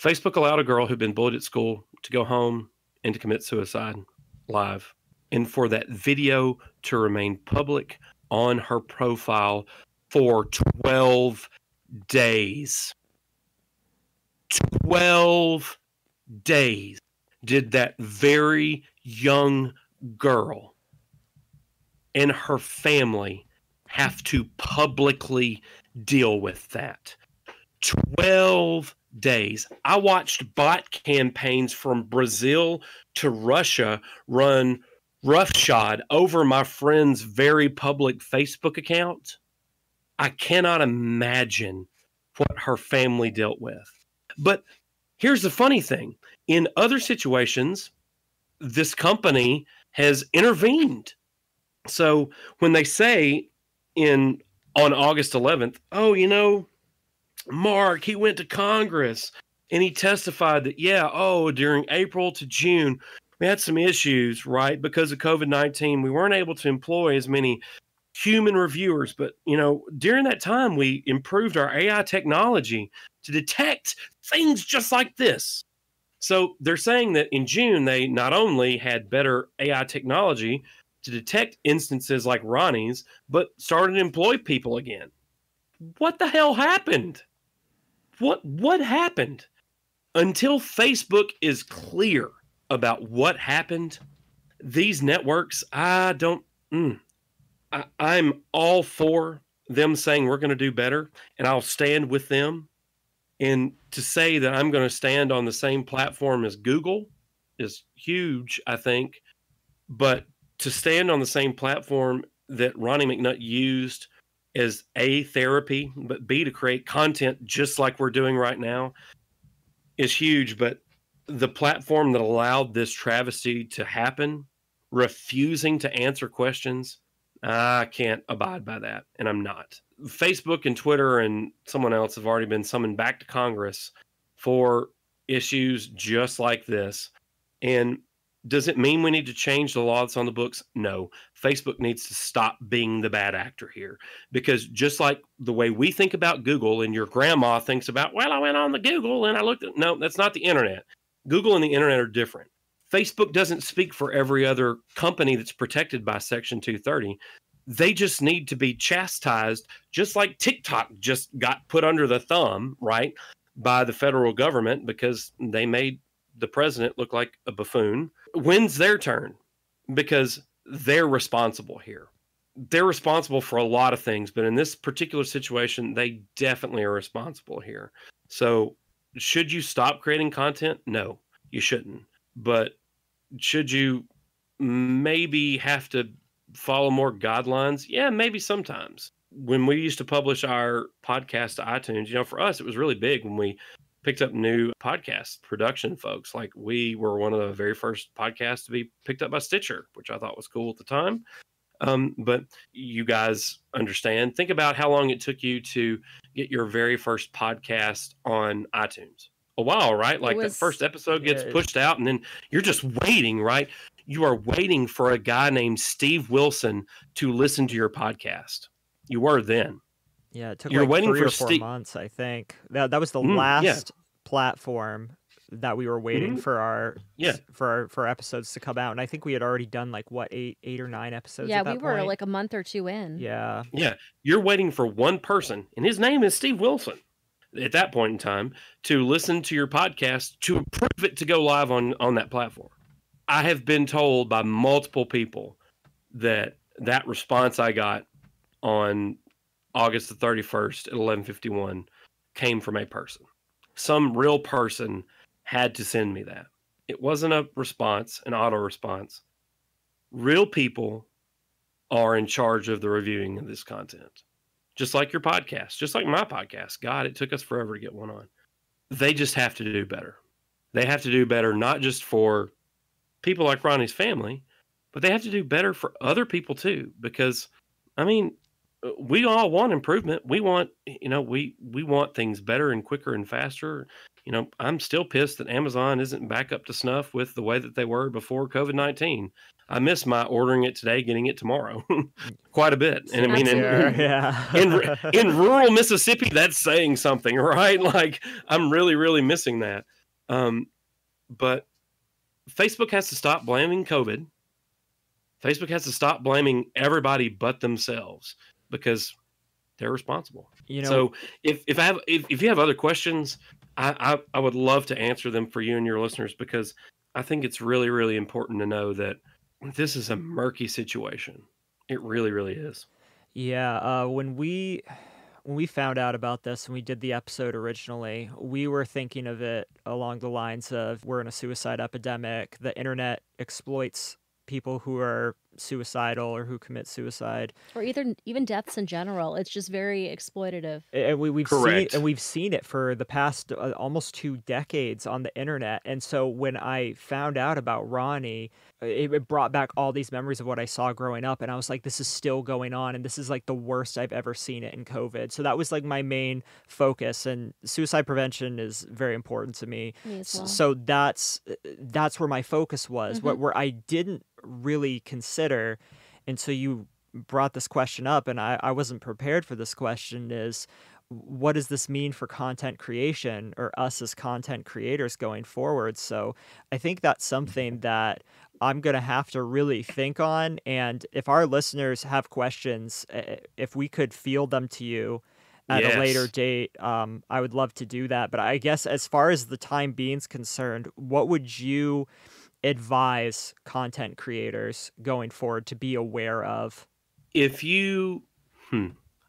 Facebook allowed a girl who'd been bullied at school to go home and to commit suicide live, and for that video to remain public on her profile for 12 days. 12 days did that very young girl and her family have to publicly deal with that. 12 days. I watched bot campaigns from Brazil to Russia run roughshod over my friend's very public Facebook account. I cannot imagine what her family dealt with. But here's the funny thing. In other situations, this company has intervened. So when they say on August 11th, oh, you know, Mark, he went to Congress and he testified that, during April to June, we had some issues, right? Because of COVID-19, we weren't able to employ as many human reviewers. But, you know, during that time, we improved our AI technology to detect things just like this. So they're saying that in June, they not only had better AI technology to detect instances like Ronnie's, but started to employ people again. What the hell happened? What happened? Until Facebook is clear about what happened, these networks, I'm all for them saying we're going to do better, and I'll stand with them. And to say that I'm going to stand on the same platform as Google is huge, I think. But to stand on the same platform that Ronnie McNutt used as A, therapy, but B, to create content just like we're doing right now is huge. But the platform that allowed this travesty to happen, refusing to answer questions, I can't abide by that, and I'm not. Facebook and Twitter and someone else have already been summoned back to Congress for issues just like this. And does it mean we need to change the law that's on the books? No. Facebook needs to stop being the bad actor here, because just like the way we think about Google and your grandma thinks about, well, I went on the Google and I looked at, no, that's not the internet. Google and the internet are different. Facebook doesn't speak for every other company that's protected by Section 230. They just need to be chastised, just like TikTok just got put under the thumb, right, by the federal government because they made the president look like a buffoon. When's their turn? Because they're responsible here. They're responsible for a lot of things, but in this particular situation, they definitely are responsible here. So should you stop creating content? No, you shouldn't. But should you maybe have to follow more guidelines? Yeah, maybe sometimes. When we used to publish our podcast to iTunes, you know, for us, it was really big when we picked up new podcast production folks. Like, we were one of the very first podcasts to be picked up by Stitcher, which I thought was cool at the time. But you guys understand. Think about how long it took you to get your very first podcast on iTunes. A while, right? Like, the first episode gets pushed out, and then you're just waiting, right? You are waiting for a guy named Steve Wilson to listen to your podcast. You were then. Yeah, it took like 3 or 4 months, I think. That was the last platform that we were waiting for our for episodes to come out. And I think we had already done like what, eight or nine episodes. Yeah, at that we were point. Like a month or two in. Yeah. Yeah. You're waiting for one person, and his name is Steve Wilson at that point in time, to listen to your podcast, to approve it to go live on that platform. I have been told by multiple people that that response I got on August the 31st at 11:51 came from a person. Some real person had to send me that. It wasn't a response, an auto response. Real people are in charge of the reviewing of this content. Just like your podcast, just like my podcast. God, it took us forever to get one on. They just have to do better. They have to do better, not just for people like Ronnie's family, but they have to do better for other people too. Because, I mean, we all want improvement. We want, you know, we want things better and quicker and faster. You know, I'm still pissed that Amazon isn't back up to snuff with the way that they were before COVID-19. I miss my ordering it today, getting it tomorrow quite a bit. And I mean, in rural Mississippi, that's saying something, right? Like, I'm really, really missing that. But Facebook has to stop blaming COVID. Facebook has to stop blaming everybody but themselves, because they're responsible. You know, so if you have other questions, I would love to answer them for you and your listeners, because I think it's really, really important to know that this is a murky situation. It really, really is. Yeah. When we found out about this and we did the episode originally, we were thinking of it along the lines of, we're in a suicide epidemic. The internet exploits people who are suicidal or who commit suicide, or even deaths in general. It's just very exploitative. And we've seen it for the past almost 2 decades on the internet. And so when I found out about Ronnie, it brought back all these memories of what I saw growing up. And I was like, this is still going on. And this is like the worst I've ever seen it in COVID. So that was like my main focus, and suicide prevention is very important to me. Me as well. So that's where my focus was, where I didn't really consider until you brought this question up, and I wasn't prepared for this question, is what does this mean for content creation or us as content creators going forward? So I think that's something that I'm going to have to really think on. And if our listeners have questions, if we could field them to you at a later date, I would love to do that. But I guess as far as the time being's concerned, what would you advise content creators going forward to be aware of? If you,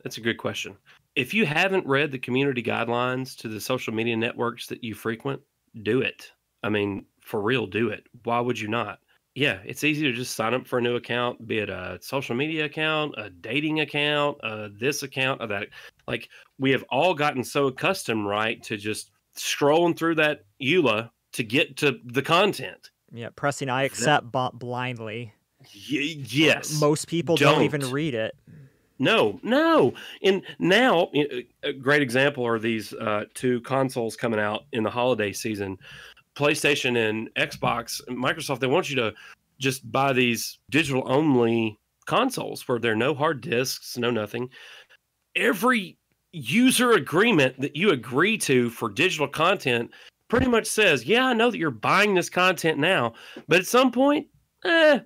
that's a good question. If you haven't read the community guidelines to the social media networks that you frequent, do it. I mean, for real, do it. Why would you not? Yeah, it's easy to just sign up for a new account, be it a social media account, a dating account, this account, or that. Like, we have all gotten so accustomed, right, to just scrolling through that EULA to get to the content. Yeah, pressing I accept blindly. Yes. Most people don't even read it. No. And now, a great example are these two consoles coming out in the holiday season. PlayStation and Xbox, Microsoft, they want you to just buy these digital-only consoles where there are no hard disks, no nothing. Every user agreement that you agree to for digital content pretty much says, yeah, I know that you're buying this content now, but at some point, I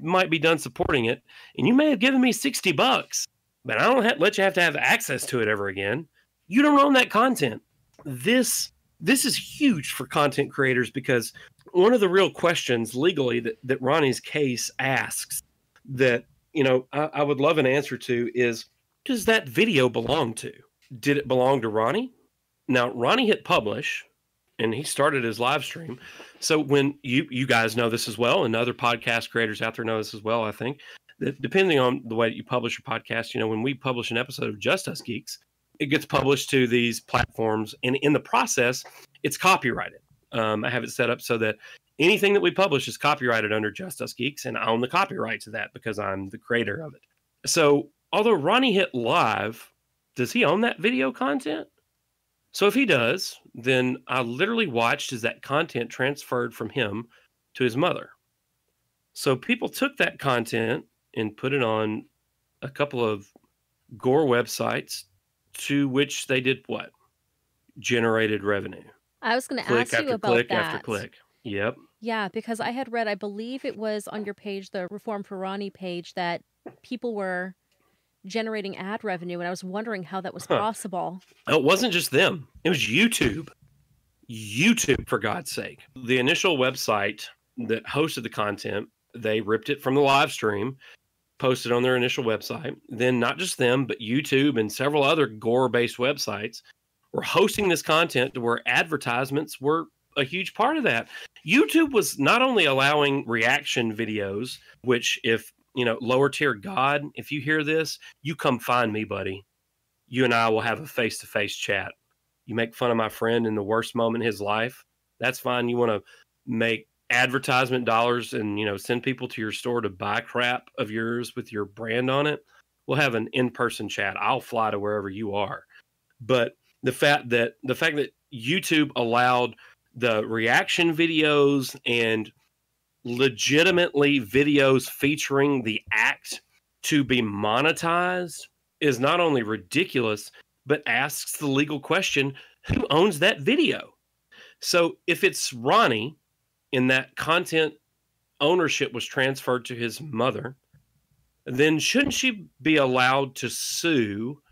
might be done supporting it. And you may have given me $60, but I don't let you have to have access to it ever again. You don't own that content. This is huge for content creators, because one of the real questions legally that Ronnie's case asks that, I would love an answer to is, does that video belong to? Did it belong to Ronnie? Now, Ronnie hit publish and he started his live stream. So when you guys know this as well, and other podcast creators out there know this as well, I think, that depending on the way that you publish your podcast, when we publish an episode of Just Us Geeks, it gets published to these platforms. And in the process, it's copyrighted. I have it set up so that anything that we publish is copyrighted under Just Us Geeks. And I own the copyright to that because I'm the creator of it. So although Ronnie hit live, does he own that video content? So if he does, then I literally watched as that content transferred from him to his mother. So people took that content and put it on a couple of gore websites to which they did what? Generated revenue. I was going to ask you about that. Click after click. Yep. Yeah, because I had read, I believe it was on your page, the Reform for Ronnie page, that people were generating ad revenue, and I was wondering how that was possible. It wasn't just them. It was YouTube. YouTube, for God's sake. The initial website that hosted the content, they ripped it from the live stream, posted on their initial website. Then not just them, but YouTube and several other gore-based websites were hosting this content to where advertisements were a huge part of that. YouTube was not only allowing reaction videos, which if lower tier God, if you hear this, you come find me, buddy. You and I will have a face-to-face chat. You make fun of my friend in the worst moment of his life. That's fine. You want to make advertisement dollars and, send people to your store to buy crap of yours with your brand on it. We'll have an in-person chat. I'll fly to wherever you are. But the fact that YouTube allowed the reaction videos and legitimately videos featuring the act to be monetized is not only ridiculous, but asks the legal question, who owns that video? So if it's Ronnie and that content ownership was transferred to his mother, then shouldn't she be allowed to sue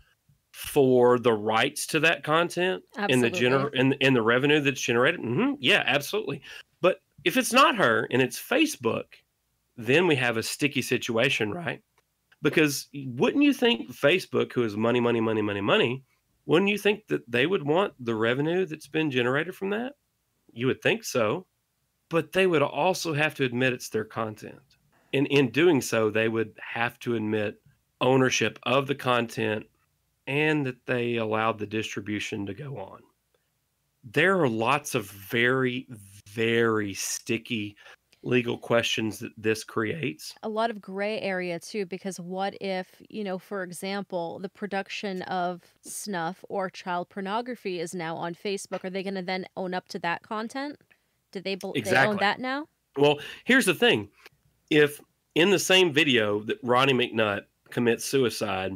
for the rights to that content? Absolutely. And the revenue that's generated? Mm-hmm. Yeah, absolutely. If it's not her and it's Facebook, then we have a sticky situation, right? Because wouldn't you think Facebook, who is money, money, money, money, money, wouldn't you think that they would want the revenue that's been generated from that? You would think so, but they would also have to admit it's their content. And in doing so, they would have to admit ownership of the content and that they allowed the distribution to go on. There are lots of very, very sticky legal questions that this creates. A lot of gray area, too, because what if, for example, the production of snuff or child pornography is now on Facebook? Are they going to then own up to that content? Do they own that now? Well, here's the thing. If In the same video that Ronnie McNutt commits suicide,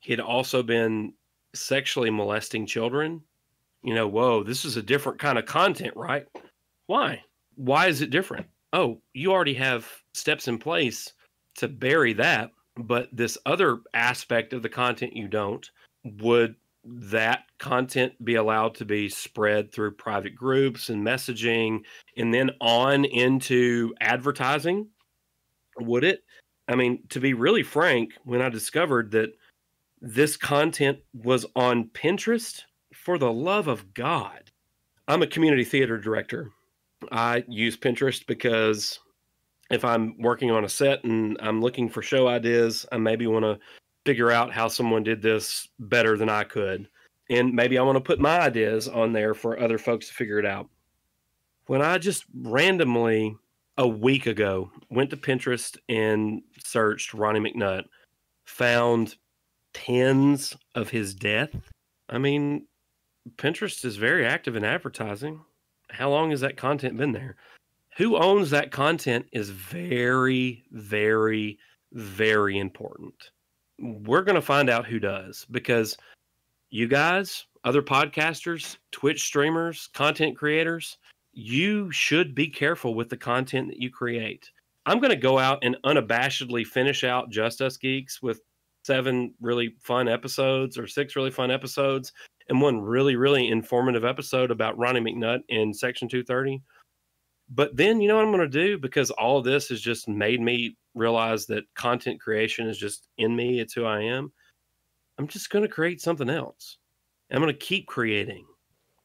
he had also been sexually molesting children. You know, whoa, this is a different kind of content, right? Why? Why is it different? Oh, you already have steps in place to bury that, but this other aspect of the content you don't. Would that content be allowed to be spread through private groups and messaging and then on into advertising? Would it? I mean, to be really frank, when I discovered that this content was on Pinterest, for the love of God, I'm a community theater director. I use Pinterest because if I'm working on a set and I'm looking for show ideas, I maybe want to figure out how someone did this better than I could. And maybe I want to put my ideas on there for other folks to figure it out. When I just randomly a week ago went to Pinterest and searched Ronnie McNutt, found pins of his death. I mean, Pinterest is very active in advertising. How long has that content been there? Who owns that content is very, very, very important. We're going to find out who does, because you guys, other podcasters, Twitch streamers, content creators, you should be careful with the content that you create. I'm going to go out and unabashedly finish out Just Us Geeks with 7 really fun episodes, or 6 really fun episodes, and 1 really, really informative episode about Ronnie McNutt in Section 230. But then, you know what I'm going to do? Because all of this has just made me realize that content creation is just in me. It's who I am. I'm just going to create something else. I'm going to keep creating.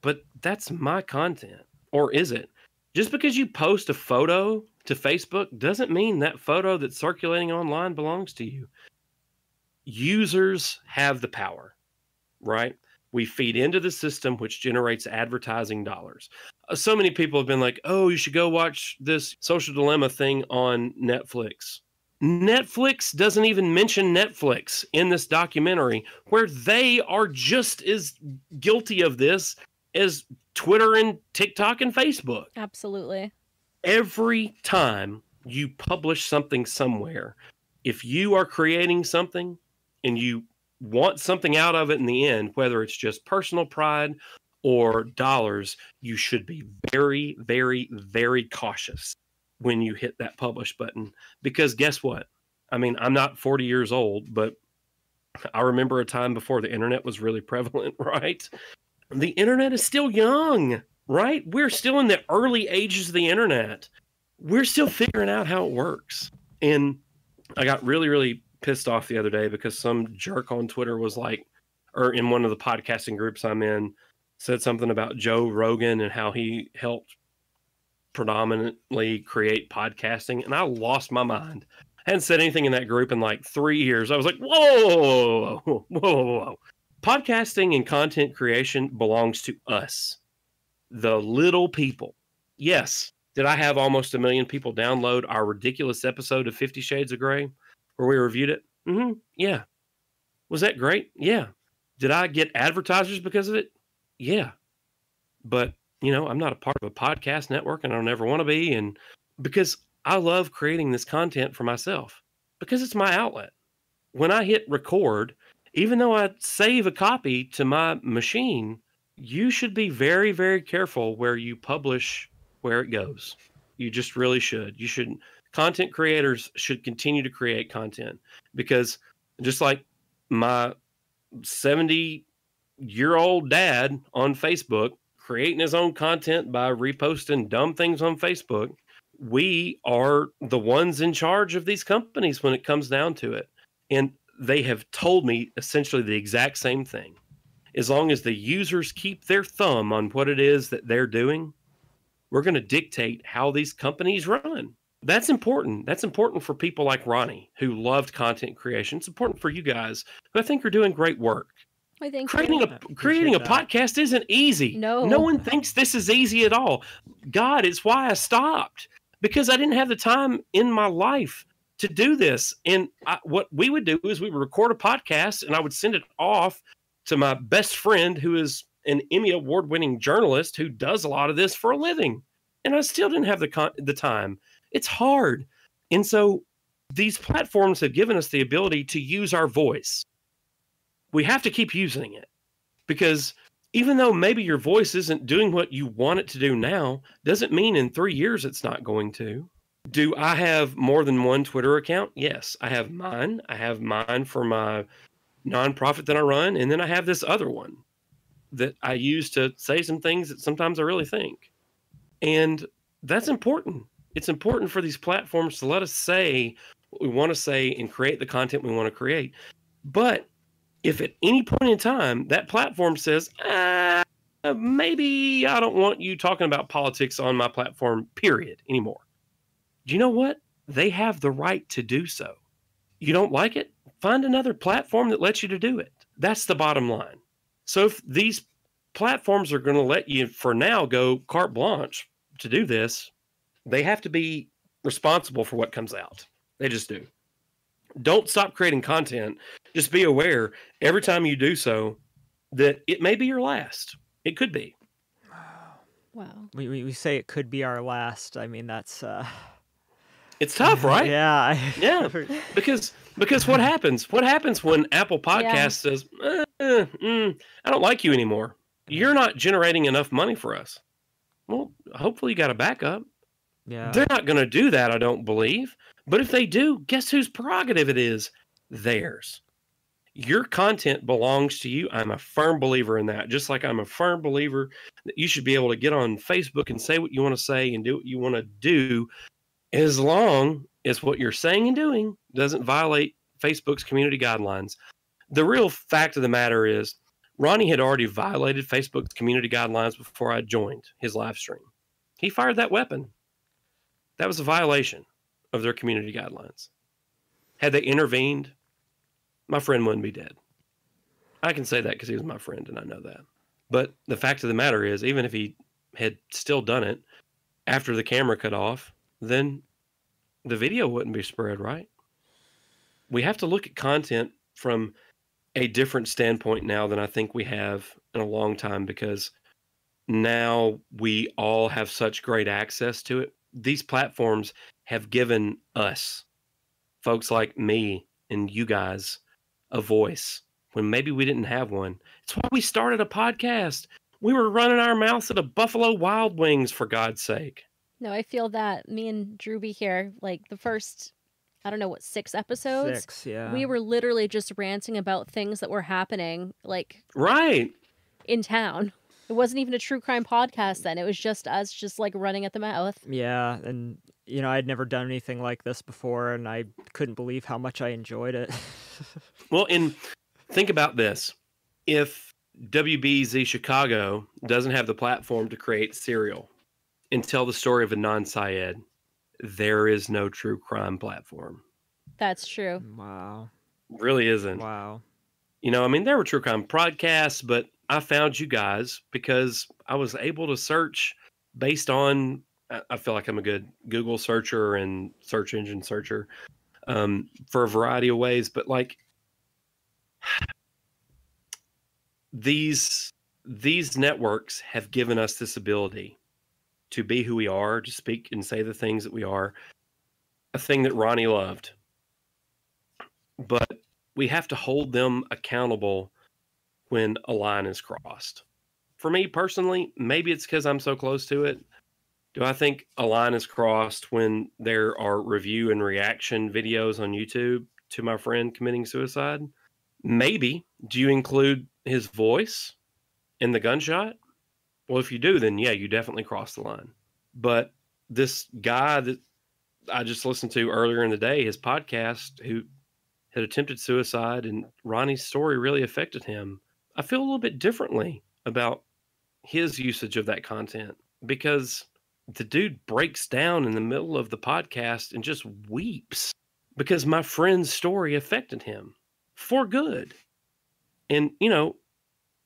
But that's my content. Or is it? Just because you post a photo to Facebook doesn't mean that photo that's circulating online belongs to you. Users have the power, right? We feed into the system, which generates advertising dollars. So many people have been like, oh, you should go watch this Social Dilemma thing on Netflix. Netflix doesn't even mention Netflix in this documentary, where they are just as guilty of this as Twitter and TikTok and Facebook. Absolutely. Every time you publish something somewhere, if you are creating something and you want something out of it in the end, whether it's just personal pride or dollars, you should be very, very, very cautious when you hit that publish button. Because guess what? I mean, I'm not 40 years old, but I remember a time before the internet was really prevalent, right? The internet is still young, right? We're still in the early ages of the internet. We're still figuring out how it works. And I got really, really pissed off the other day because some jerk on Twitter was like, or in one of the podcasting groups I'm in, said something about Joe Rogan and how he helped predominantly create podcasting. And I lost my mind. I hadn't said anything in that group in like 3 years. I was like, whoa. Podcasting and content creation belongs to us, the little people. Yes. Did I have almost 1 million people download our ridiculous episode of 50 Shades of Grey? Where we reviewed it? Mm-hmm. Yeah. Was that great? Yeah. Did I get advertisers because of it? Yeah. But, you know, I'm not a part of a podcast network, and I don't ever want to be. And because I love creating this content for myself, because it's my outlet. When I hit record, even though I save a copy to my machine, you should be very, very careful where you publish, where it goes. You just really should. You shouldn't. Content creators should continue to create content, because just like my 70-year-old dad on Facebook creating his own content by reposting dumb things on Facebook, we are the ones in charge of these companies when it comes down to it. And they have told me essentially the exact same thing. As long as the users keep their thumb on what it is that they're doing, we're going to dictate how these companies run. That's important. That's important for people like Ronnie, who loved content creation. It's important for you guys, who I think are doing great work. I think creating a podcast isn't easy. No one thinks this is easy at all. God, it's why I stopped, because I didn't have the time in my life to do this. And what we would do is we would record a podcast, and I would send it off to my best friend, who is an Emmy award-winning journalist who does a lot of this for a living. And I still didn't have the time. It's hard. And so these platforms have given us the ability to use our voice. We have to keep using it, because even though maybe your voice isn't doing what you want it to do now, doesn't mean in 3 years it's not going to. Do I have more than one Twitter account? Yes, I have mine. I have mine for my nonprofit that I run. And then I have this other one that I use to say some things that sometimes I really think. And that's important. It's important for these platforms to let us say what we want to say and create the content we want to create. But if at any point in time that platform says, maybe I don't want you talking about politics on my platform, period, anymore. Do you know what? They have the right to do so. You don't like it? Find another platform that lets you to do it. That's the bottom line. So if these platforms are going to let you, for now, go carte blanche to do this, they have to be responsible for what comes out. They just do. Don't stop creating content. Just be aware every time you do so that it may be your last. It could be. Wow. We say it could be our last. I mean, that's... It's tough, right? Yeah. Yeah. Because what happens? What happens when Apple Podcasts says, I don't like you anymore. You're not generating enough money for us. Well, hopefully you got a backup. Yeah. They're not going to do that, I don't believe. But if they do, guess whose prerogative it is? Theirs. Your content belongs to you. I'm a firm believer in that. Just like I'm a firm believer that you should be able to get on Facebook and say what you want to say and do what you want to do, as long as what you're saying and doing doesn't violate Facebook's community guidelines. The real fact of the matter is Ronnie had already violated Facebook's community guidelines before I joined his live stream. He fired that weapon. That was a violation of their community guidelines. Had they intervened, my friend wouldn't be dead. I can say that because he was my friend and I know that. But the fact of the matter is, even if he had still done it after the camera cut off, then the video wouldn't be spread, right? We have to look at content from a different standpoint now than I think we have in a long time, because now we all have such great access to it. These platforms have given us, folks like me and you guys, a voice when maybe we didn't have one. It's why we started a podcast. We were running our mouths at a Buffalo Wild Wings, for God's sake. No, I feel that me and Drewby here, like the first, I don't know what, 6 episodes? 6, yeah. We were literally just ranting about things that were happening, like, right in town. It wasn't even a true crime podcast then. It was just us just like running at the mouth. Yeah. And, you know, I'd never done anything like this before and I couldn't believe how much I enjoyed it. Well, and think about this. If WBEZ Chicago doesn't have the platform to create Serial and tell the story of a non-Syed, there is no true crime platform. That's true. Wow. Really isn't. Wow. You know, I mean, there were true crime podcasts, but I found you guys because I was able to search based on, I feel like I'm a good Google searcher and search engine searcher for a variety of ways. But like these networks have given us this ability to be who we are, to speak and say the things that we are, a thing that Ronnie loved. But we have to hold them accountable when a line is crossed. For me personally, maybe it's because I'm so close to it. Do I think a line is crossed when there are review and reaction videos on YouTube to my friend committing suicide? Maybe. Do you include his voice in the gunshot? Well, if you do, then yeah, you definitely cross the line. But this guy that I just listened to earlier in the day, his podcast, who had attempted suicide, and Ronnie's story really affected him. I feel a little bit differently about his usage of that content because the dude breaks down in the middle of the podcast and just weeps because my friend's story affected him for good. And, you know,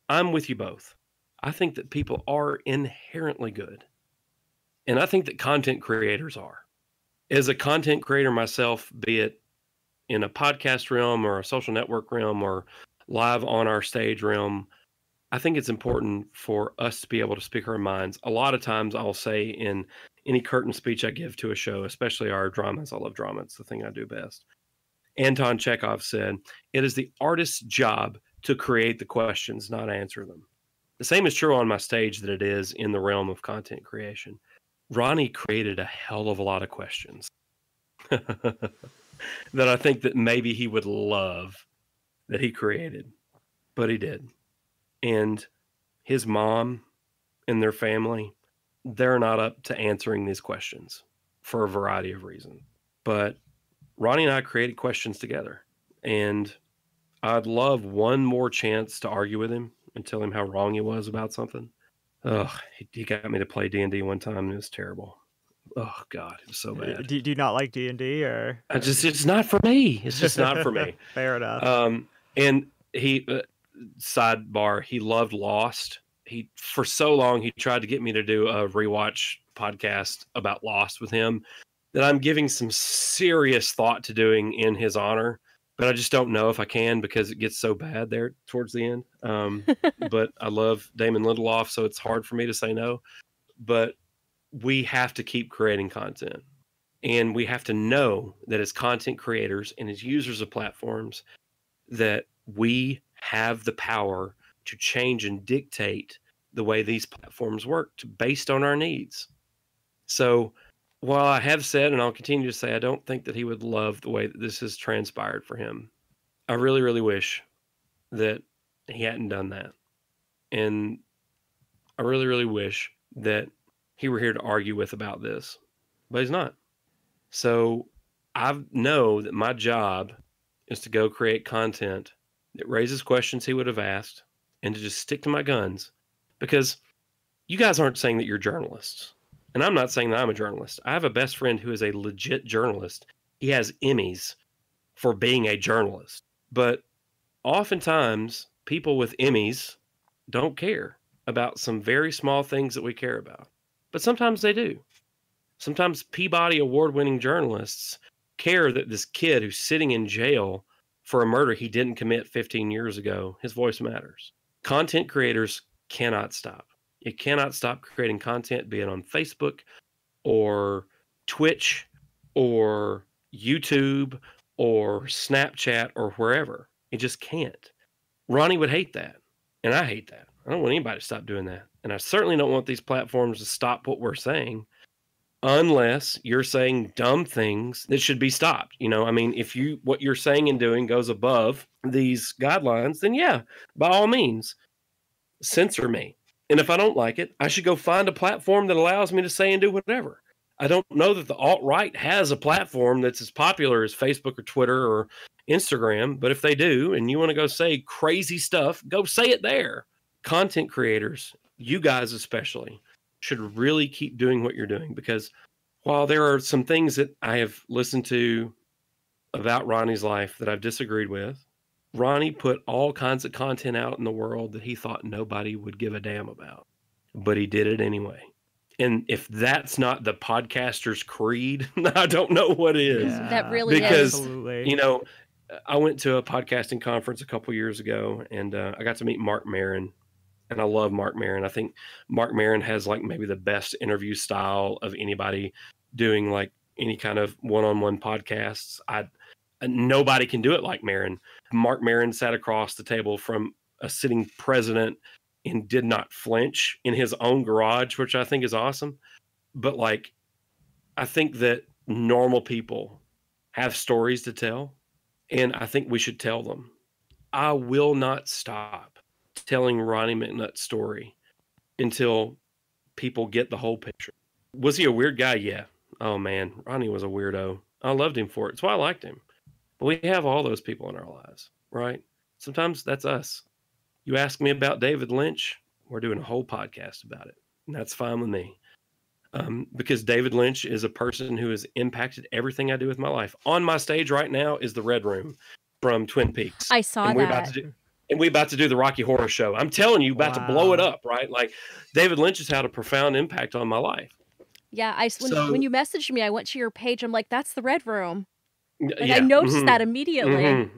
I'm with you both. I think that people are inherently good. And I think that content creators are. As a content creator myself, be it in a podcast realm or a social network realm or live on our stage realm, I think it's important for us to be able to speak our minds. A lot of times I'll say in any curtain speech I give to a show, especially our dramas. I love drama. It's the thing I do best. Anton Chekhov said, it is the artist's job to create the questions, not answer them. The same is true on my stage that it is in the realm of content creation. Ronnie created a hell of a lot of questions that I think that maybe he would love that he created, but he did. And his mom and their family, they're not up to answering these questions for a variety of reasons. But Ronnie and I created questions together, and I'd love one more chance to argue with him and tell him how wrong he was about something. Oh, he got me to play D&D one time, and it was terrible. Oh God, it was so bad. Do you not like D&D, or? It's not for me. It's just not for me. Fair enough. And he, sidebar, he loved Lost. He, for so long, he tried to get me to do a rewatch podcast about Lost with him that I'm giving some serious thought to doing in his honor. But I just don't know if I can because it gets so bad there towards the end. But I love Damon Lindelof, so it's hard for me to say no. But we have to keep creating content. And we have to know that as content creators and as users of platforms, that we have the power to change and dictate the way these platforms work based on our needs. So while I have said, and I'll continue to say, I don't think that he would love the way that this has transpired for him. I really, really wish that he hadn't done that. And I really, really wish that he were here to argue with about this, but he's not. So I know that my job is to go create content that raises questions he would have asked and to just stick to my guns, because you guys aren't saying that you're journalists. And I'm not saying that I'm a journalist. I have a best friend who is a legit journalist. He has Emmys for being a journalist. But oftentimes, people with Emmys don't care about some very small things that we care about. But sometimes they do. Sometimes Peabody award-winning journalists care that this kid who's sitting in jail for a murder he didn't commit 15 years ago, his voice matters. Content creators cannot stop. You cannot stop creating content, be it on Facebook or Twitch or YouTube or Snapchat or wherever. You just can't. Ronnie would hate that. And I hate that. I don't want anybody to stop doing that. And I certainly don't want these platforms to stop what we're saying unless you're saying dumb things that should be stopped. You know, I mean, if you what you're saying and doing goes above these guidelines, then yeah, by all means, censor me. And if I don't like it, I should go find a platform that allows me to say and do whatever. I don't know that the alt-right has a platform that's as popular as Facebook or Twitter or Instagram, but if they do, and you want to go say crazy stuff, go say it there. Content creators, you guys especially, should really keep doing what you're doing, because while there are some things that I have listened to about Ronnie's life that I've disagreed with, Ronnie put all kinds of content out in the world that he thought nobody would give a damn about, but he did it anyway. And if that's not the podcaster's creed, I don't know what is. Yeah, that really is. Because, you know, I went to a podcasting conference a couple years ago, and I got to meet Mark Maron, and I love Mark Maron. I think Mark Maron has like maybe the best interview style of anybody doing like any kind of one-on-one podcasts. Nobody can do it like Maron. Mark Maron sat across the table from a sitting president and did not flinch in his own garage, which I think is awesome. But like, I think that normal people have stories to tell, and I think we should tell them. I will not stop telling Ronnie McNutt's story until people get the whole picture. Was he a weird guy? Yeah. Oh man, Ronnie was a weirdo. I loved him for it. That's why I liked him. We have all those people in our lives, right? Sometimes that's us. You ask me about David Lynch, we're doing a whole podcast about it. And that's fine with me. Because David Lynch is a person who has impacted everything I do with my life. On my stage right now is the Red Room from Twin Peaks. I saw and that. We're about to do the Rocky Horror Show. I'm telling you, about to blow it up, right? Like, David Lynch has had a profound impact on my life. Yeah, when you messaged me, I went to your page. I'm like, that's the Red Room. Like, yeah. I noticed that immediately.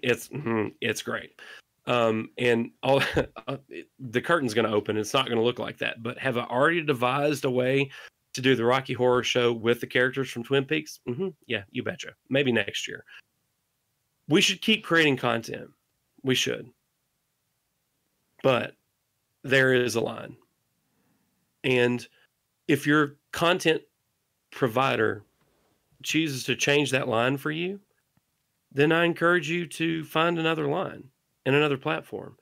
It's great. And all the curtain's going to open. It's not going to look like that. But have I already devised a way to do the Rocky Horror Show with the characters from Twin Peaks? Mm-hmm. Yeah, you betcha. Maybe next year. We should keep creating content. We should. But there is a line. And if your content provider chooses to change that line for you, then I encourage you to find another line and another platform.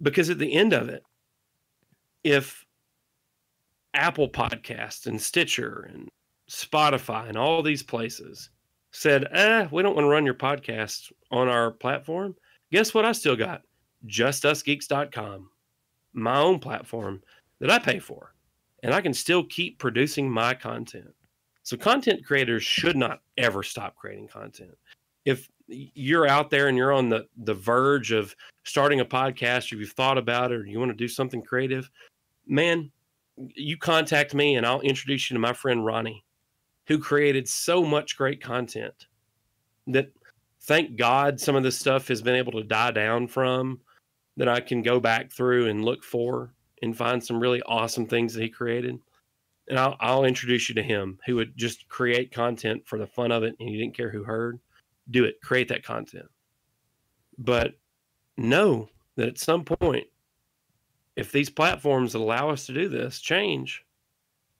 Because at the end of it, if Apple Podcasts and Stitcher and Spotify and all these places said, we don't want to run your podcast on our platform, guess what I still got? JustUsGeeks.com, my own platform that I pay for. And I can still keep producing my content. So content creators should not ever stop creating content. If you're out there and you're on the verge of starting a podcast, or you've thought about it, or you want to do something creative, man, you contact me and I'll introduce you to my friend Ronnie, who created so much great content that, thank God, some of this stuff has been able to die down from, that I can go back through and look for and find some really awesome things that he created. And I'll introduce you to him, who would just create content for the fun of it, and he didn't care who heard. Do it. Create that content. But know that at some point, if these platforms that allow us to do this change,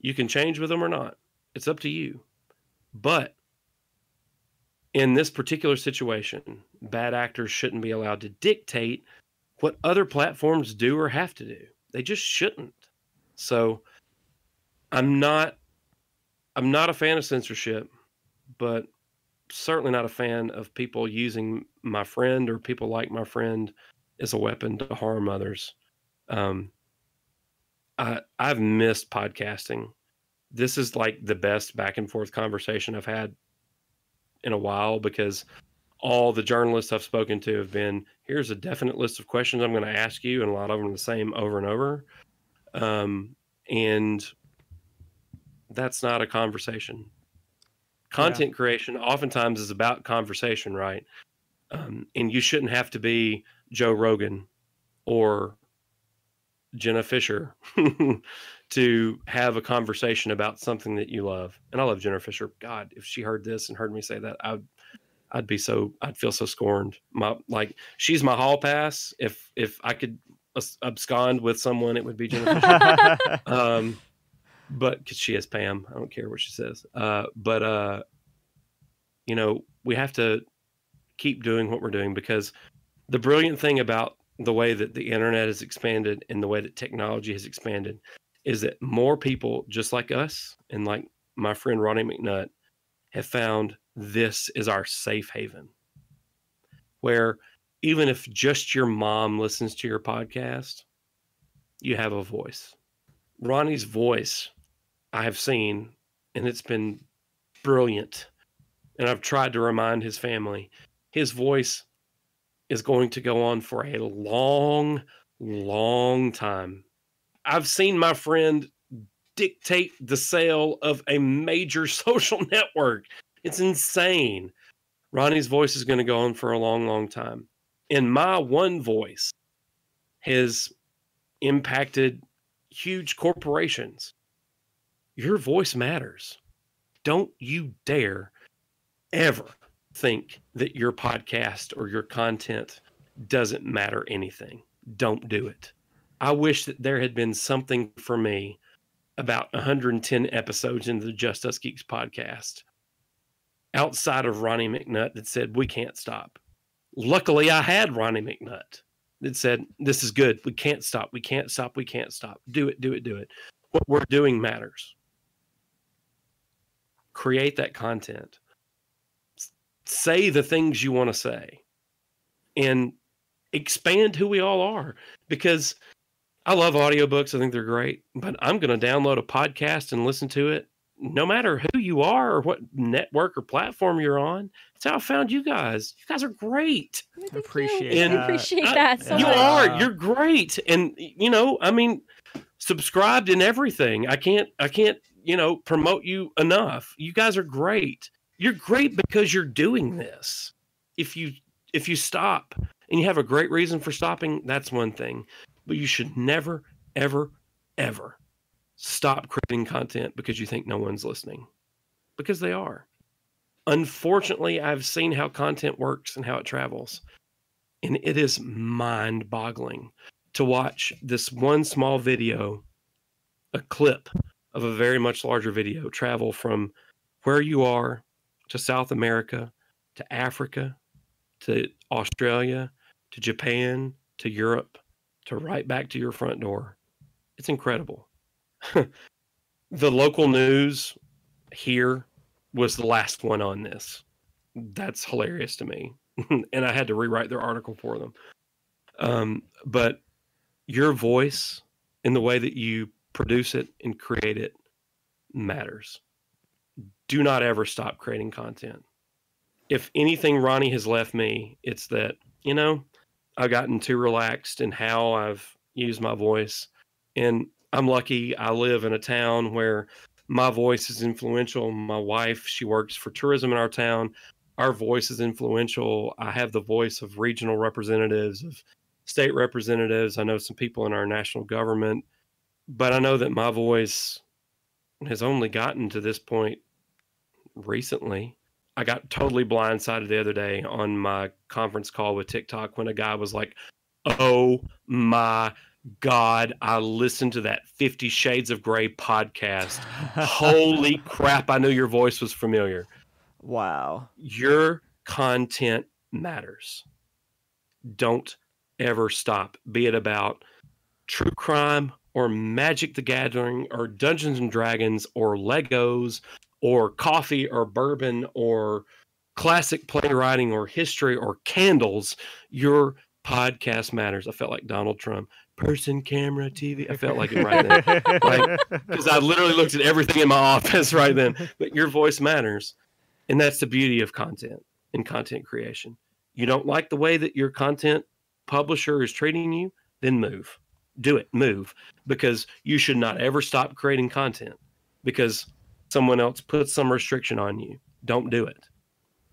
you can change with them or not. It's up to you. But in this particular situation, bad actors shouldn't be allowed to dictate what other platforms do or have to do. They just shouldn't. So I'm not a fan of censorship, but certainly not a fan of people using my friend or people like my friend as a weapon to harm others. I've missed podcasting. This is like the best back and forth conversation I've had in a while, because all the journalists I've spoken to have been, here's a definite list of questions I'm going to ask you. And a lot of them are the same over and over. And that's not a conversation. Content creation oftentimes is about conversation, right? And you shouldn't have to be Joe Rogan or Jenna Fisher to have a conversation about something that you love. And I love Jenna Fisher. God, if she heard this and heard me say that, I'd be so, I'd feel so scorned. Like she's my hall pass. If I could abscond with someone, it would be Jenna Fisher. But because she is Pam, I don't care what she says. You know, we have to keep doing what we're doing, because the brilliant thing about the way that the internet has expanded and the way that technology has expanded is that more people just like us and like my friend Ronnie McNutt have found this is our safe haven, where even if just your mom listens to your podcast, you have a voice. Ronnie's voice I have seen, and it's been brilliant. And I've tried to remind his family, his voice is going to go on for a long, long time. I've seen my friend dictate the sale of a major social network. It's insane. Ronnie's voice is going to go on for a long, long time. And my one voice has impacted huge corporations. Your voice matters. Don't you dare ever think that your podcast or your content doesn't matter anything. Don't do it. I wish that there had been something for me about 110 episodes into the Just Us Geeks podcast outside of Ronnie McNutt that said, we can't stop. Luckily, I had Ronnie McNutt that said, this is good. We can't stop. We can't stop. We can't stop. Do it, do it, do it. What we're doing matters. Create that content. Say the things you want to say and expand who we all are, because I love audiobooks. I think they're great, but I'm going to download a podcast and listen to it no matter who you are or what network or platform you're on. That's how I found you guys. You guys are great. I appreciate that. So you are. You're great. And, you know, I mean, subscribed in everything. I can't, you know, promote you enough. You guys are great. You're great because you're doing this. If you stop and you have a great reason for stopping, that's one thing. But you should never, ever, ever stop creating content because you think no one's listening, because they are. Unfortunately, I've seen how content works and how it travels, and it is mind-boggling to watch this one small video, a clip of a very much larger video, travel from where you are to South America, to Africa, to Australia, to Japan, to Europe, to right back to your front door. It's incredible. The local news here was the last one on this. That's hilarious to me. And I had to rewrite their article for them. But your voice and the way that you produce it and create it matters. Do not ever stop creating content. If anything Ronnie has left me, it's that, you know, I've gotten too relaxed in how I've used my voice. And I'm lucky I live in a town where my voice is influential. My wife, she works for tourism in our town. Our voice is influential. I have the voice of regional representatives, of state representatives. I know some people in our national government, but I know that my voice has only gotten to this point recently. I got totally blindsided the other day on my conference call with TikTok when a guy was like, "Oh my God, I listened to that 50 Shades of Grey podcast. Holy crap, I knew your voice was familiar." Wow. Your content matters. Don't ever stop, be it about true crime or Magic the Gathering or Dungeons and Dragons or Legos or coffee or bourbon or classic playwriting or history or candles. Your podcast matters. I felt like Donald Trump. Person, camera, TV. I felt like it right then. Because I literally looked at everything in my office right then. But your voice matters. And that's the beauty of content and content creation. You don't like the way that your content publisher is treating you? Then move. Do it. Move. Because you should not ever stop creating content because someone else puts some restriction on you. Don't do it.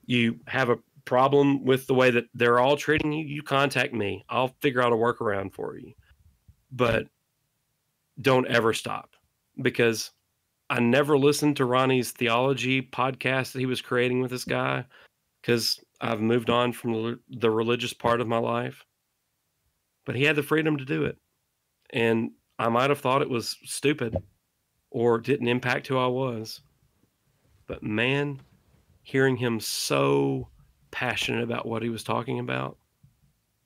You have a problem with the way that they're all treating you, you contact me. I'll figure out a workaround for you. But don't ever stop, because I never listened to Ronnie's theology podcast that he was creating with this guy, because I've moved on from the religious part of my life. But he had the freedom to do it. And I might have thought it was stupid or didn't impact who I was. But man, hearing him so passionate about what he was talking about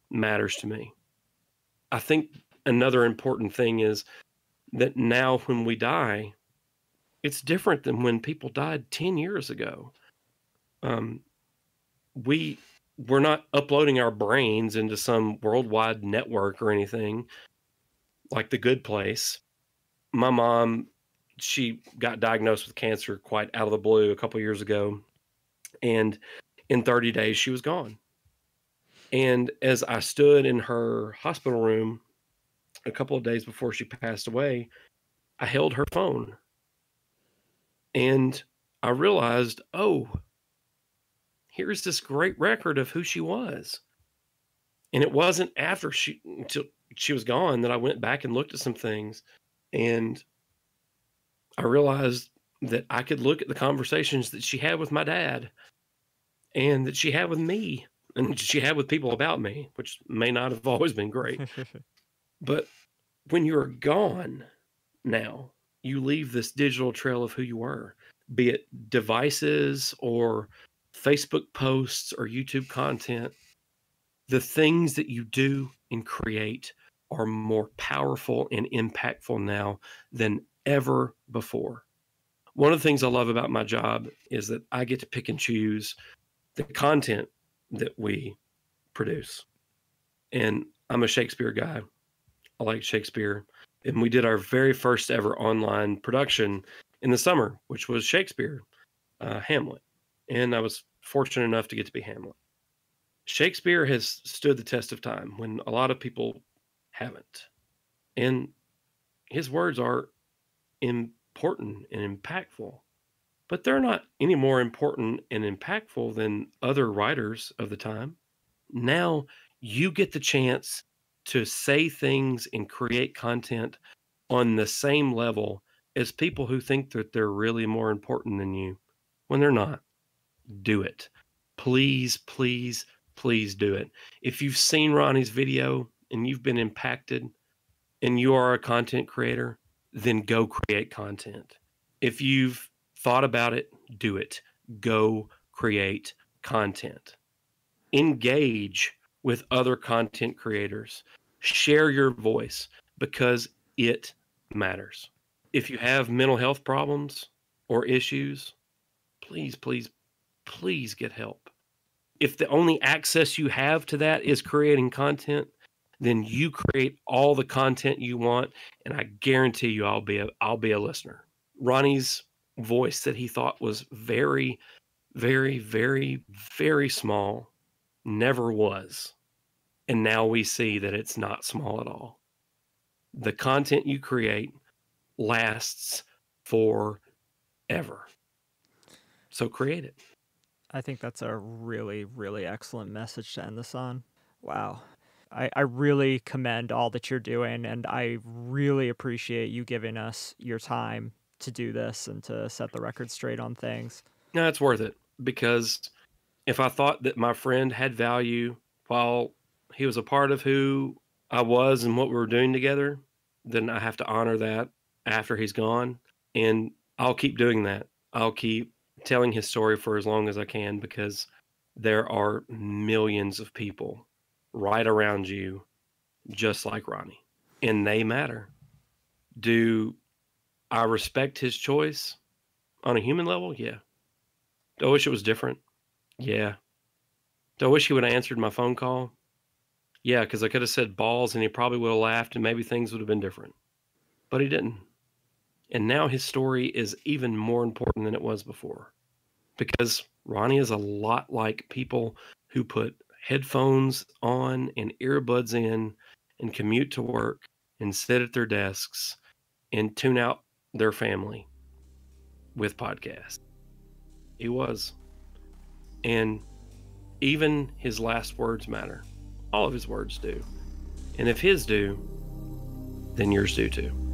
matters to me. I think another important thing is that now when we die, it's different than when people died 10 years ago. We're not uploading our brains into some worldwide network or anything like The Good Place. My mom, she got diagnosed with cancer quite out of the blue a couple years ago. And in 30 days, she was gone. And as I stood in her hospital room a couple of days before she passed away, I held her phone. And I realized, oh, here's this great record of who she was. And it wasn't after until she was gone that I went back and looked at some things. And I realized that I could look at the conversations that she had with my dad, and that she had with me, and she had with people about me, which may not have always been great. But when you're gone now, you leave this digital trail of who you were, be it devices or Facebook posts or YouTube content. The things that you do and create are more powerful and impactful now than ever before. One of the things I love about my job is that I get to pick and choose the content that we produce. And I'm a Shakespeare guy. I like Shakespeare. And we did our very first ever online production in the summer, which was Shakespeare, Hamlet. And I was fortunate enough to get to be Hamlet. Shakespeare has stood the test of time when a lot of people haven't. And his words are important and impactful. But they're not any more important and impactful than other writers of the time. Now you get the chance to say things and create content on the same level is people who think that they're really more important than you when they're not. Do it. Please, please, please do it. If you've seen Ronnie's video and you've been impacted and you are a content creator, then go create content. If you've thought about it, do it. Go create content. Engage with other content creators. Share your voice because it matters. If you have mental health problems or issues, please, please, please get help. If the only access you have to that is creating content, then you create all the content you want, and I guarantee you I'll be a listener. Ronnie's voice that he thought was very, very, very, very small never was. And now we see that it's not small at all. The content you create lasts forever. So create it. I think that's a really, really excellent message to end this on. Wow. I really commend all that you're doing, and I really appreciate you giving us your time to do this and to set the record straight on things. No, it's worth it, because if I thought that my friend had value while he was a part of who I was and what we were doing together, then I have to honor that after he's gone. And I'll keep doing that. I'll keep telling his story for as long as I can, because there are millions of people right around you just like Ronnie, and they matter. Do I respect his choice on a human level? Yeah. Do I wish it was different? Yeah. Do I wish he would have answered my phone call? Yeah, because I could have said balls and he probably would have laughed and maybe things would have been different. But he didn't. And now his story is even more important than it was before, because Ronnie is a lot like people who put headphones on and earbuds in and commute to work and sit at their desks and tune out their family with podcasts. He was. And even his last words matter. All of his words do. And if his do, then yours do too.